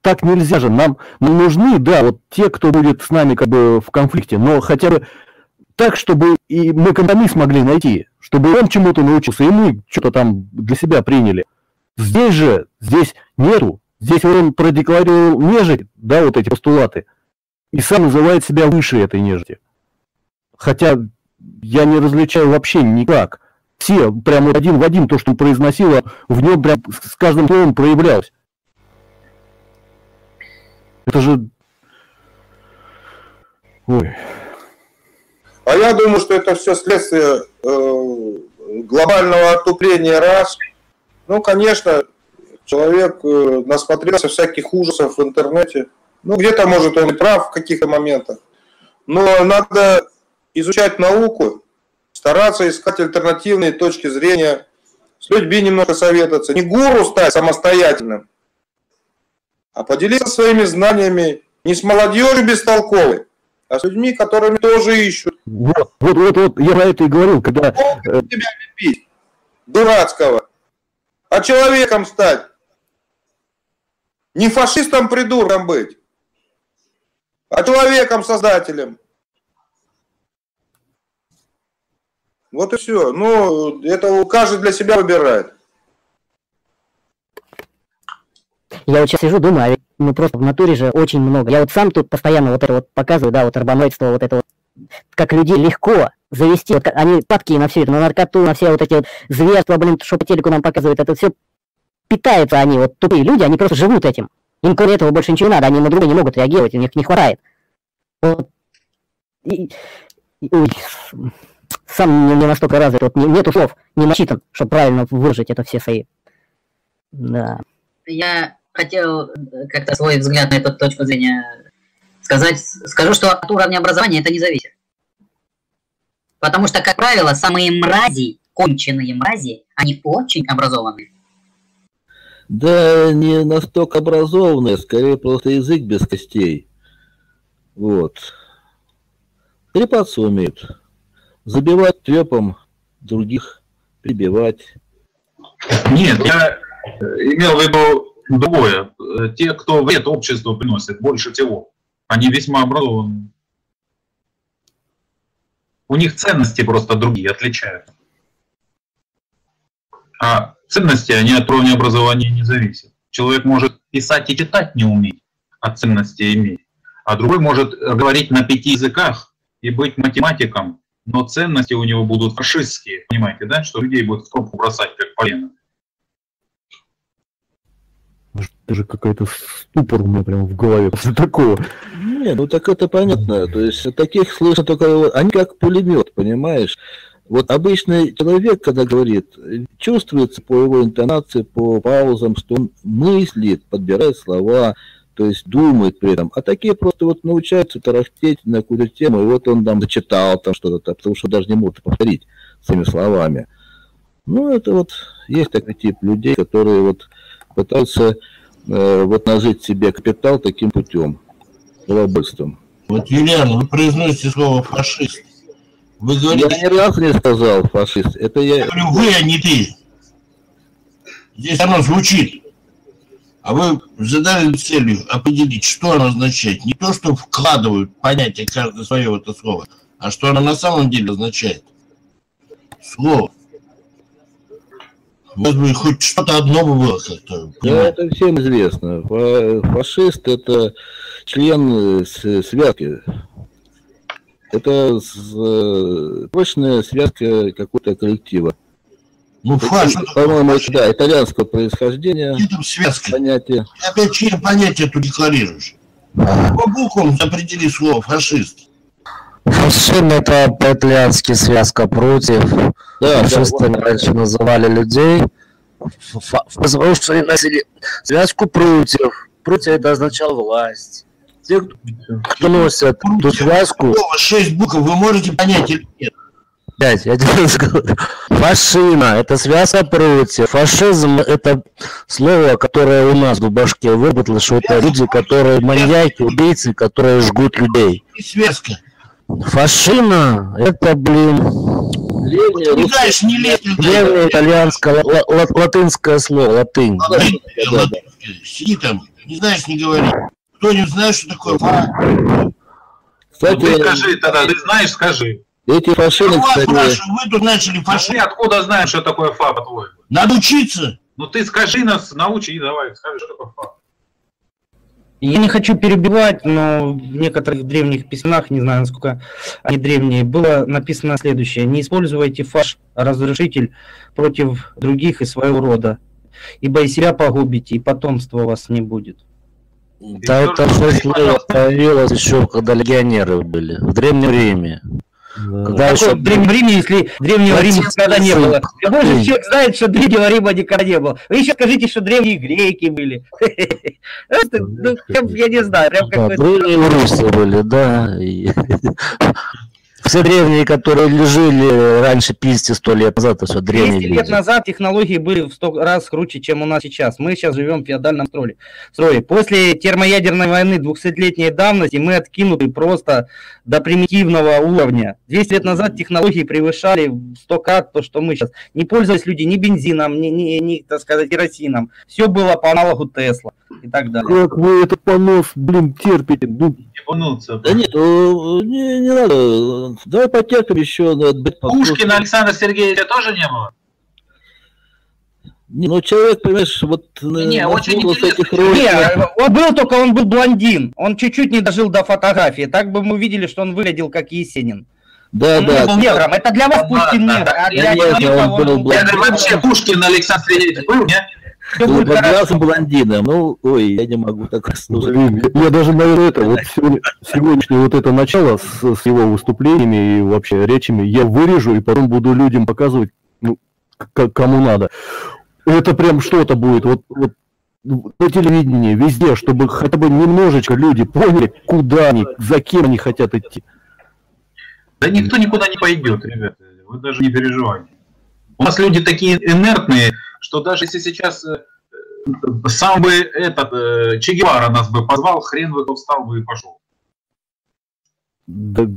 так нельзя же, нам нужны, да, вот те, кто будет с нами как бы в конфликте, но хотя бы так, чтобы и мы компромисс могли найти, чтобы он чему-то научился, и мы что-то там для себя приняли. Здесь же, здесь нету, здесь он продекларировал нежить, да, вот эти постулаты, и сам называет себя выше этой нежити. Хотя я не различаю вообще никак. Все, прямо один в один, то, что он произносил, в нем прям с каждым словом проявлялось. Это же... Ой... А я думаю, что это все следствие глобального отупления рас. Ну, конечно, человек насмотрелся всяких ужасов в интернете. Ну, где-то, может, он и прав в каких-то моментах. Но надо изучать науку, стараться искать альтернативные точки зрения, с людьми немного советоваться. Не гуру стать самостоятельным, а поделиться своими знаниями не с молодежью бестолковой, а с людьми, которыми тоже ищут. Вот, я про это и говорил, когда... тебя лепить, дурацкого, а человеком стать. Не фашистом-придурком быть, а человеком-создателем. Вот и все. Ну, это каждый для себя выбирает. Я вот сейчас сижу, думаю, а ведь, ну просто в натуре же очень много. Я вот сам тут постоянно вот это вот показываю, да, вот арбаноидство, вот это вот. Как людей легко завести, вот, они падкие на все это, на наркоту, на все вот эти вот зверства, блин, что по телеку нам показывают, это все питаются они, вот тупые люди, они просто живут этим. Им кроме этого больше ничего не надо, они на друга не могут реагировать, у них не хватает. Вот. И сам не настолько развит, вот нету слов, не начитан, чтобы правильно выжить это все свои. Да. Я хотел как-то свой взгляд на эту точку зрения сказать. Скажу, что от уровня образования это не зависит. Потому что, как правило, самые мрази, конченые мрази, они очень образованные. Да, не настолько образованные, скорее просто язык без костей. Вот. Трепаться умеют. Забивать трепом, других прибивать. Нет, я... имел в виду другое. Те, кто вред обществу приносит, больше всего. Они весьма образованы. У них ценности просто другие, отличают. А ценности, они от уровня образования не зависят. Человек может писать и читать не уметь, а ценности иметь. А другой может говорить на 5 языках и быть математиком, но ценности у него будут фашистские. Понимаете, да? Что людей будут в топку бросать, как полено. Даже какая-то ступор у меня прям в голове после такого. Не, ну так это понятно. То есть таких слышно только... Они как пулемет, понимаешь? Вот обычный человек, когда говорит, чувствуется по его интонации, по паузам, что он мыслит, подбирает слова, то есть думает при этом. А такие просто вот научаются тарахтеть на какую-то тему, и вот он там зачитал там что-то, потому что даже не может повторить своими словами. Ну это вот есть такой тип людей, которые вот пытаются вот нажить себе капитал таким путем, рабством. Вот, Юлиан, вы произносите слово фашист. Вы говорите... Я ни разу не сказал фашист. Это я... говорю, вы, а не ты. Здесь оно звучит. А вы задали целью определить, что оно означает. Не то, что вкладывают понятие каждое свое в это слово, а что оно на самом деле означает. Слово. Может быть, хоть что-то одно было как-то. Да, это всем известно. Фашист – это член связки. Это прочная связка какого-то коллектива. Ну, фаш, по-моему, да, итальянского происхождения. Там связки. Понятие. И опять чьи понятия ты декларируешь? По буквам определи слово «фашист». Фашин – это по-итальянски связка против. Да, фашистами раньше называли людей, потому что они носили связку против. Против – это означало власть. Те, кто носят эту связку… 6 букв вы можете понять или нет? 5, я тебе скажу. Фашина – это связка против. Фашизм – это слово, которое у нас в башке выработало, что это люди, которые маньяки, убийцы, которые жгут людей. И связка. Фашина – это, блин, древнее итальянское, латинское слово, латынь. Сиди там, не знаешь, не говори. Кто-нибудь знает, что такое? Кстати, ты скажи тогда, ты знаешь, скажи. Эти фашины, кстати... Вы тут начали фашины. Откуда знаешь, что такое фа, по-твоему? Надо учиться. Ну ты скажи нас, научи, давай, скажи, что такое фа. Я не хочу перебивать, но в некоторых древних письмах, не знаю, насколько они древние, было написано следующее. «Не используйте фаш, разрушитель, против других и своего рода, ибо и себя погубите, и потомства у вас не будет». Да, это слово появилось еще, когда легионеры были, в Древнем Риме. Когда еще... В Древнем Риме, если Древнего Рима никогда не было. Какой же человек знает, что Древнего Рима никогда не было? Вы еще скажите, что древние греки были. Ну, я не знаю, прям какой-то... Древние русы были, да. Все древние, которые жили раньше 50-100 лет назад, это все древние. 50 лет назад технологии были в 100 раз круче, чем у нас сейчас. Мы сейчас живем в феодальном строе. После термоядерной войны 200-летней давности мы откинуты просто до примитивного уровня. 200 лет назад технологии превышали в 100 крат то, что мы сейчас. Не пользовались люди ни бензином, ни так сказать, керосином. Все было по аналогу Тесла и так далее. Как вы это понос, блин, терпите? Да нет, не надо... Давай потерпим еще. Пушкина Александра Сергеевича тоже не было? Не, ну человек, понимаешь, вот... Не, очень интересно. Он был, только он был блондин. Он чуть-чуть не дожил до фотографии. Так бы мы увидели, что он выглядел как Есенин. Да, он да. Он был негром. Это для вас Пушкин негр. Да, а вообще Пушкин Александр Сергеевич был, нет? Поднялся блондином. Ну, ой, я не могу так слушать. Я даже, наверное, это вот сегодняшнее вот это начало с его выступлениями и вообще речами я вырежу и потом буду людям показывать, ну, кому надо. Это прям что-то будет. Вот на телевидении, везде, чтобы хотя бы немножечко люди поняли, куда они, за кем они хотят идти. Да никто никуда не пойдет, ребята. Вы даже не переживайте. У нас люди такие инертные, что даже если сейчас сам бы этот Че Гевара нас бы позвал, хрен бы встал бы и пошел. Да.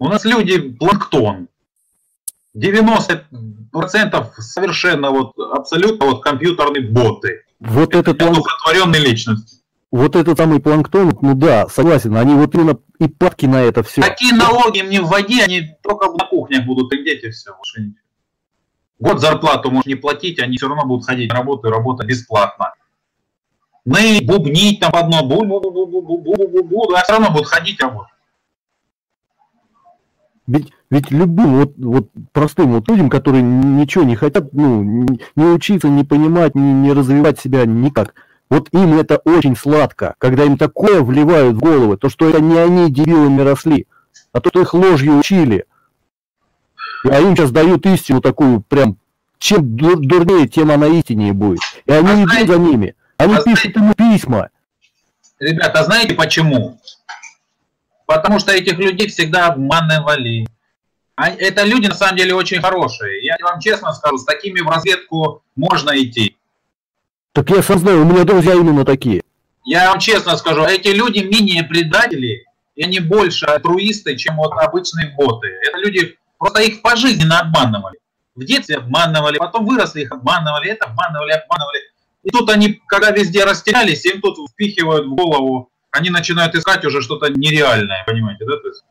У нас люди планктон. 90% совершенно вот абсолютно вот компьютерные боты. Вот это удовлетворенные личности. Вот этот самый планктон, ну да, согласен, они вот именно и падки на это все. Такие налоги мне вводи, они только на кухнях будут идти и все. Год зарплату можно не платить, они все равно будут ходить на работу и работать бесплатно. Ну и бубнить там одно, а все равно будут ходить работать. Ведь любым вот простым вот людям, которые ничего не хотят, ну, не учиться, не понимать, не развивать себя никак. Вот им это очень сладко, когда им такое вливают в головы, то что это не они дебилами росли, а то, что их ложью учили. А им сейчас дают истину такую прям, чем дурнее, тем она истиннее будет. И они идут за ними, они пишут ему письма. Ребята, а знаете почему? Потому что этих людей всегда обманывали. Это люди на самом деле очень хорошие. Я вам честно скажу, с такими в разведку можно идти. Так я сам знаю, у меня друзья именно такие. Я вам честно скажу, эти люди менее предатели, и они больше альтруисты, чем вот обычные боты. Это люди, просто их пожизненно обманывали. В детстве обманывали, потом выросли, их обманывали, это обманывали, обманывали. И тут они, когда везде растерялись, им тут впихивают в голову, они начинают искать уже что-то нереальное, понимаете, да? То есть,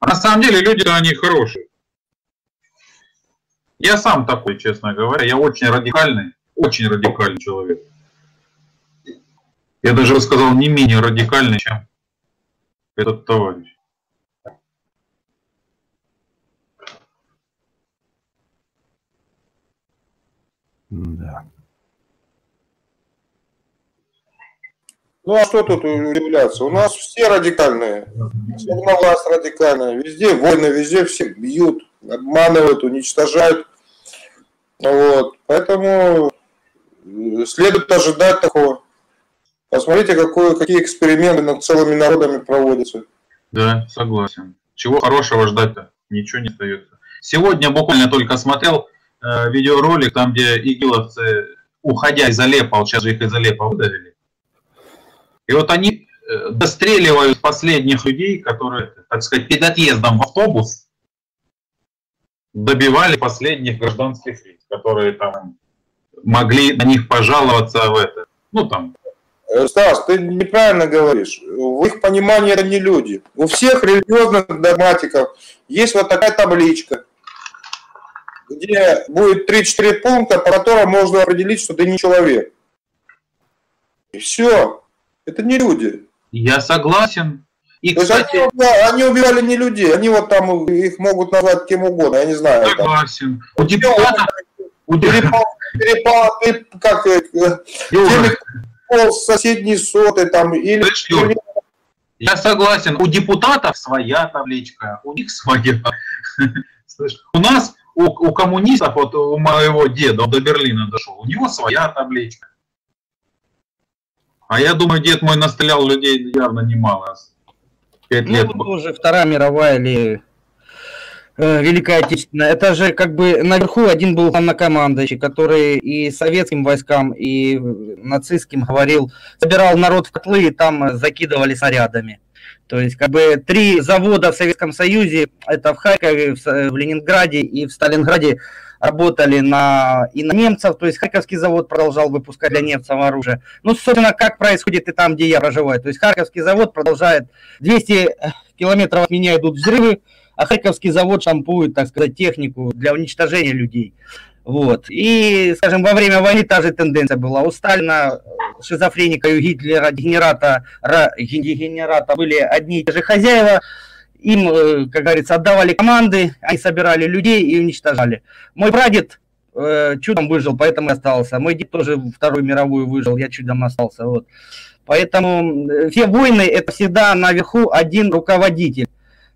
а на самом деле люди, они хорошие. Я сам такой, честно говоря, я очень радикальный человек. Я даже сказал, не менее радикальный, чем этот товарищ. Да. Ну а что тут удивляться? У нас все радикальные. Вся власть радикальная. Везде войны, везде все бьют, обманывают, уничтожают. Вот. Поэтому следует ожидать такого. Посмотрите, какие эксперименты над целыми народами проводятся. Да, согласен. Чего хорошего ждать-то? Ничего не остается. Сегодня буквально только смотрел видеоролик, там, где игиловцы, уходя из Алеппо, сейчас же их из Алеппо выдавили. И вот они достреливают последних людей, которые, так сказать, перед отъездом в автобус добивали последних гражданских лиц, которые там могли на них пожаловаться в это. Ну, там. Стас, ты неправильно говоришь. В их понимании это не люди. У всех религиозных догматиков есть вот такая табличка, где будет 3-4 пункта, по которым можно определить, что ты не человек. И все. Это не люди. Я согласен. И, кстати... они убивали не людей. Они вот там, их могут назвать кем угодно, я не знаю. Согласен. Там. У депутата... Перепал, как... Перепал соседней соты там, или... Я согласен. У депутатов своя табличка, у них своя. У нас... У коммунистов, вот у моего деда, он до Берлина дошел, у него своя табличка. А я думаю, дед мой настрелял людей явно немало. 5 лет было. Уже Вторая мировая или Великая Отечественная. Это же как бы наверху один был главнокомандующий, который и советским войскам, и нацистским говорил, собирал народ в котлы и там закидывали снарядами. То есть, как бы, 3 завода в Советском Союзе, это в Харькове, в Ленинграде и в Сталинграде, работали и на немцев. То есть, Харьковский завод продолжал выпускать для немцев оружие. Ну, собственно, как происходит и там, где я проживаю. То есть, Харьковский завод продолжает, 200 километров от меня идут взрывы, а Харьковский завод шампует, так сказать, технику для уничтожения людей. Вот. И, скажем, во время войны та же тенденция была. У Сталина, шизофреника и Гитлера, генерата были одни и те же хозяева. Им, как говорится, отдавали команды, они собирали людей и уничтожали. Мой прадед чудом выжил, поэтому и остался. Мой дед тоже Вторую мировую выжил, я чудом остался. Вот. Поэтому все войны — это всегда наверху один руководитель.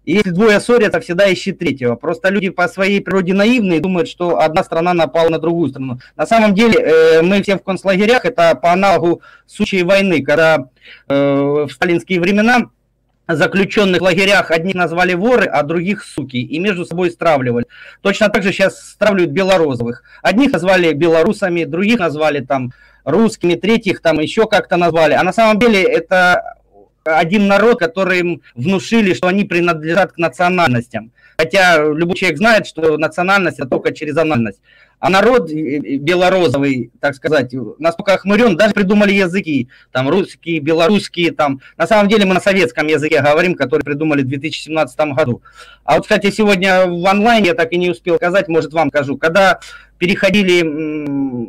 И если двое ссорятся, всегда ищи третьего. Просто люди по своей природе наивные, думают, что одна страна напала на другую страну. На самом деле мы все в концлагерях, это по аналогу сучьей войны, когда в сталинские времена заключенных в лагерях одних назвали воры, а других суки, и между собой стравливали. Точно так же сейчас стравливают белорозовых. Одних назвали белорусами, других назвали там русскими, третьих там еще как-то назвали. А на самом деле это... один народ, которым внушили, что они принадлежат к национальностям. Хотя любой человек знает, что национальность — это только через анальность. А народ белорозовый, так сказать, настолько охмурен, даже придумали языки, там, русские, белорусские, там. На самом деле мы на советском языке говорим, который придумали в 2017 году. А вот, кстати, сегодня в онлайне, я так и не успел сказать, может, вам скажу, когда переходили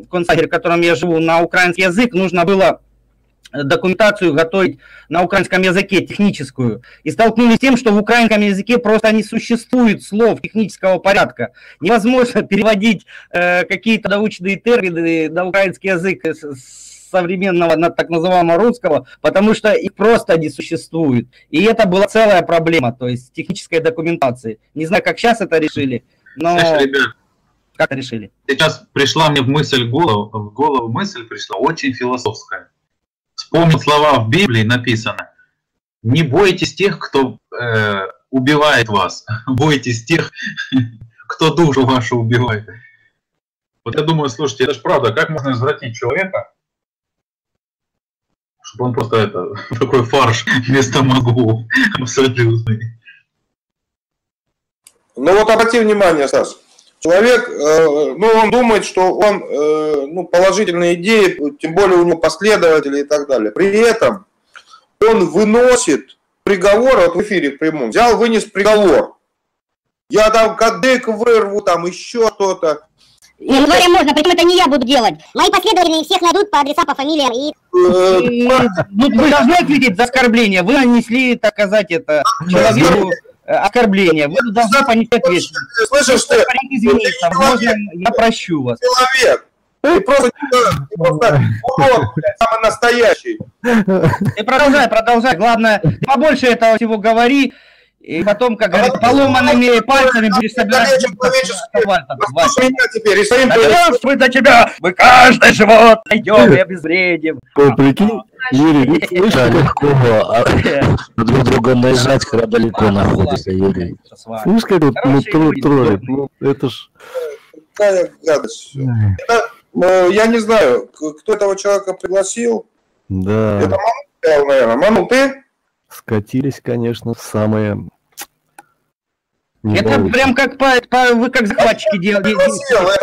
в концлагерь, в котором я живу, на украинский язык, нужно было... документацию готовить на украинском языке, техническую. И столкнулись с тем, что в украинском языке просто не существует слов технического порядка. Невозможно переводить какие-то научные термины на украинский язык современного, на так называемого русского, потому что их просто не существует. И это была целая проблема, то есть технической документации. Не знаю, как сейчас это решили, но... Как решили? Сейчас пришла мне в мысль, в голову мысль пришла очень философская. Вспомнил слова в Библии, написано: не бойтесь тех, кто убивает вас, бойтесь тех, кто душу вашу убивает. Вот я думаю, слушайте, это же правда, как можно извратить человека, чтобы он просто это, такой фарш вместо мозгов абсолютный. Но вот обрати внимание, Саш, человек, ну, он думает, что он, ну, положительные идеи, тем более у него последователи и так далее. При этом он выносит приговор, вот в эфире в прямом, взял, вынес приговор. Я там кадык вырву, там еще что-то. Мы говорим, можно, причем это не я буду делать. Мои последователи всех найдут по адресам, по фамилиям. Вы должны ответить за оскорбление. Вы нанесли, так сказать, это человеку оскорбление. Вы должны понять ответственность. Слышишь ты? Извините, можно я прощу вас. Человек. Ты просто урод, самый настоящий. Ты продолжай, продолжай. Главное, побольше этого всего говори. И потом, как говорят, поломанными пальцами будешь собирать... Послушай меня теперь, и своим... Мы за тебя, мы каждое животное найдем и обезвредим. Прикинь, Юрий, слышишь, легко друг друга наезжать, когда далеко находится, Юрий. Слышишь, как мы трое, это ж... Я не знаю, кто этого человека пригласил. Да. Это Ману, наверное. Ману, ты? Скатились, конечно, самые... Это прям как вы как захватчики делали.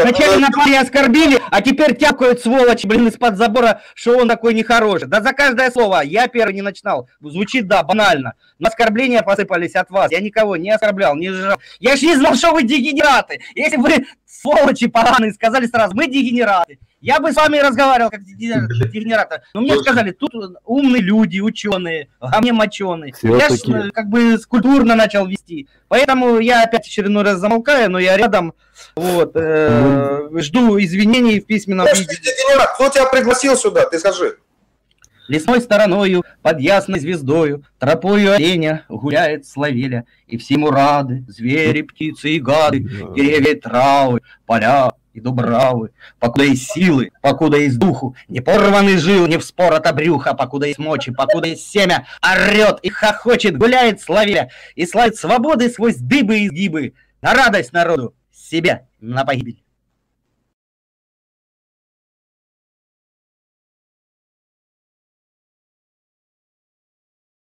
Вначале напали, оскорбили, а теперь тяпкают сволочь, блин, из-под забора, что он такой нехороший. Да за каждое слово, я первый не начинал. Звучит, да, банально. Но оскорбления посыпались от вас. Я никого не оскорблял, не жрал. Я ж не знал, что вы дегенераты. Если бы сволочи поганые сказали сразу, мы дегенераты. Я бы с вами разговаривал как дегенератор, но мне сказали, тут умные люди, ученые, а мне моченые. Я же как бы культурно начал вести, поэтому я опять очередной раз замолкаю, но я рядом, вот, жду извинений в письменном виде. Кто тебя пригласил сюда, ты скажи. Лесной стороною, под ясной звездою, тропою оленя гуляет Славеля, и всему рады звери, птицы и гады, деревья и травы, поля. И дубравы, покуда из силы, покуда из духу, не порваны жил, не вспорота брюха, покуда из мочи, покуда из семя, орет и хохочет, гуляет Славеля, и славит свободы свой с дыбы и изгибы, на радость народу, себя на погибель.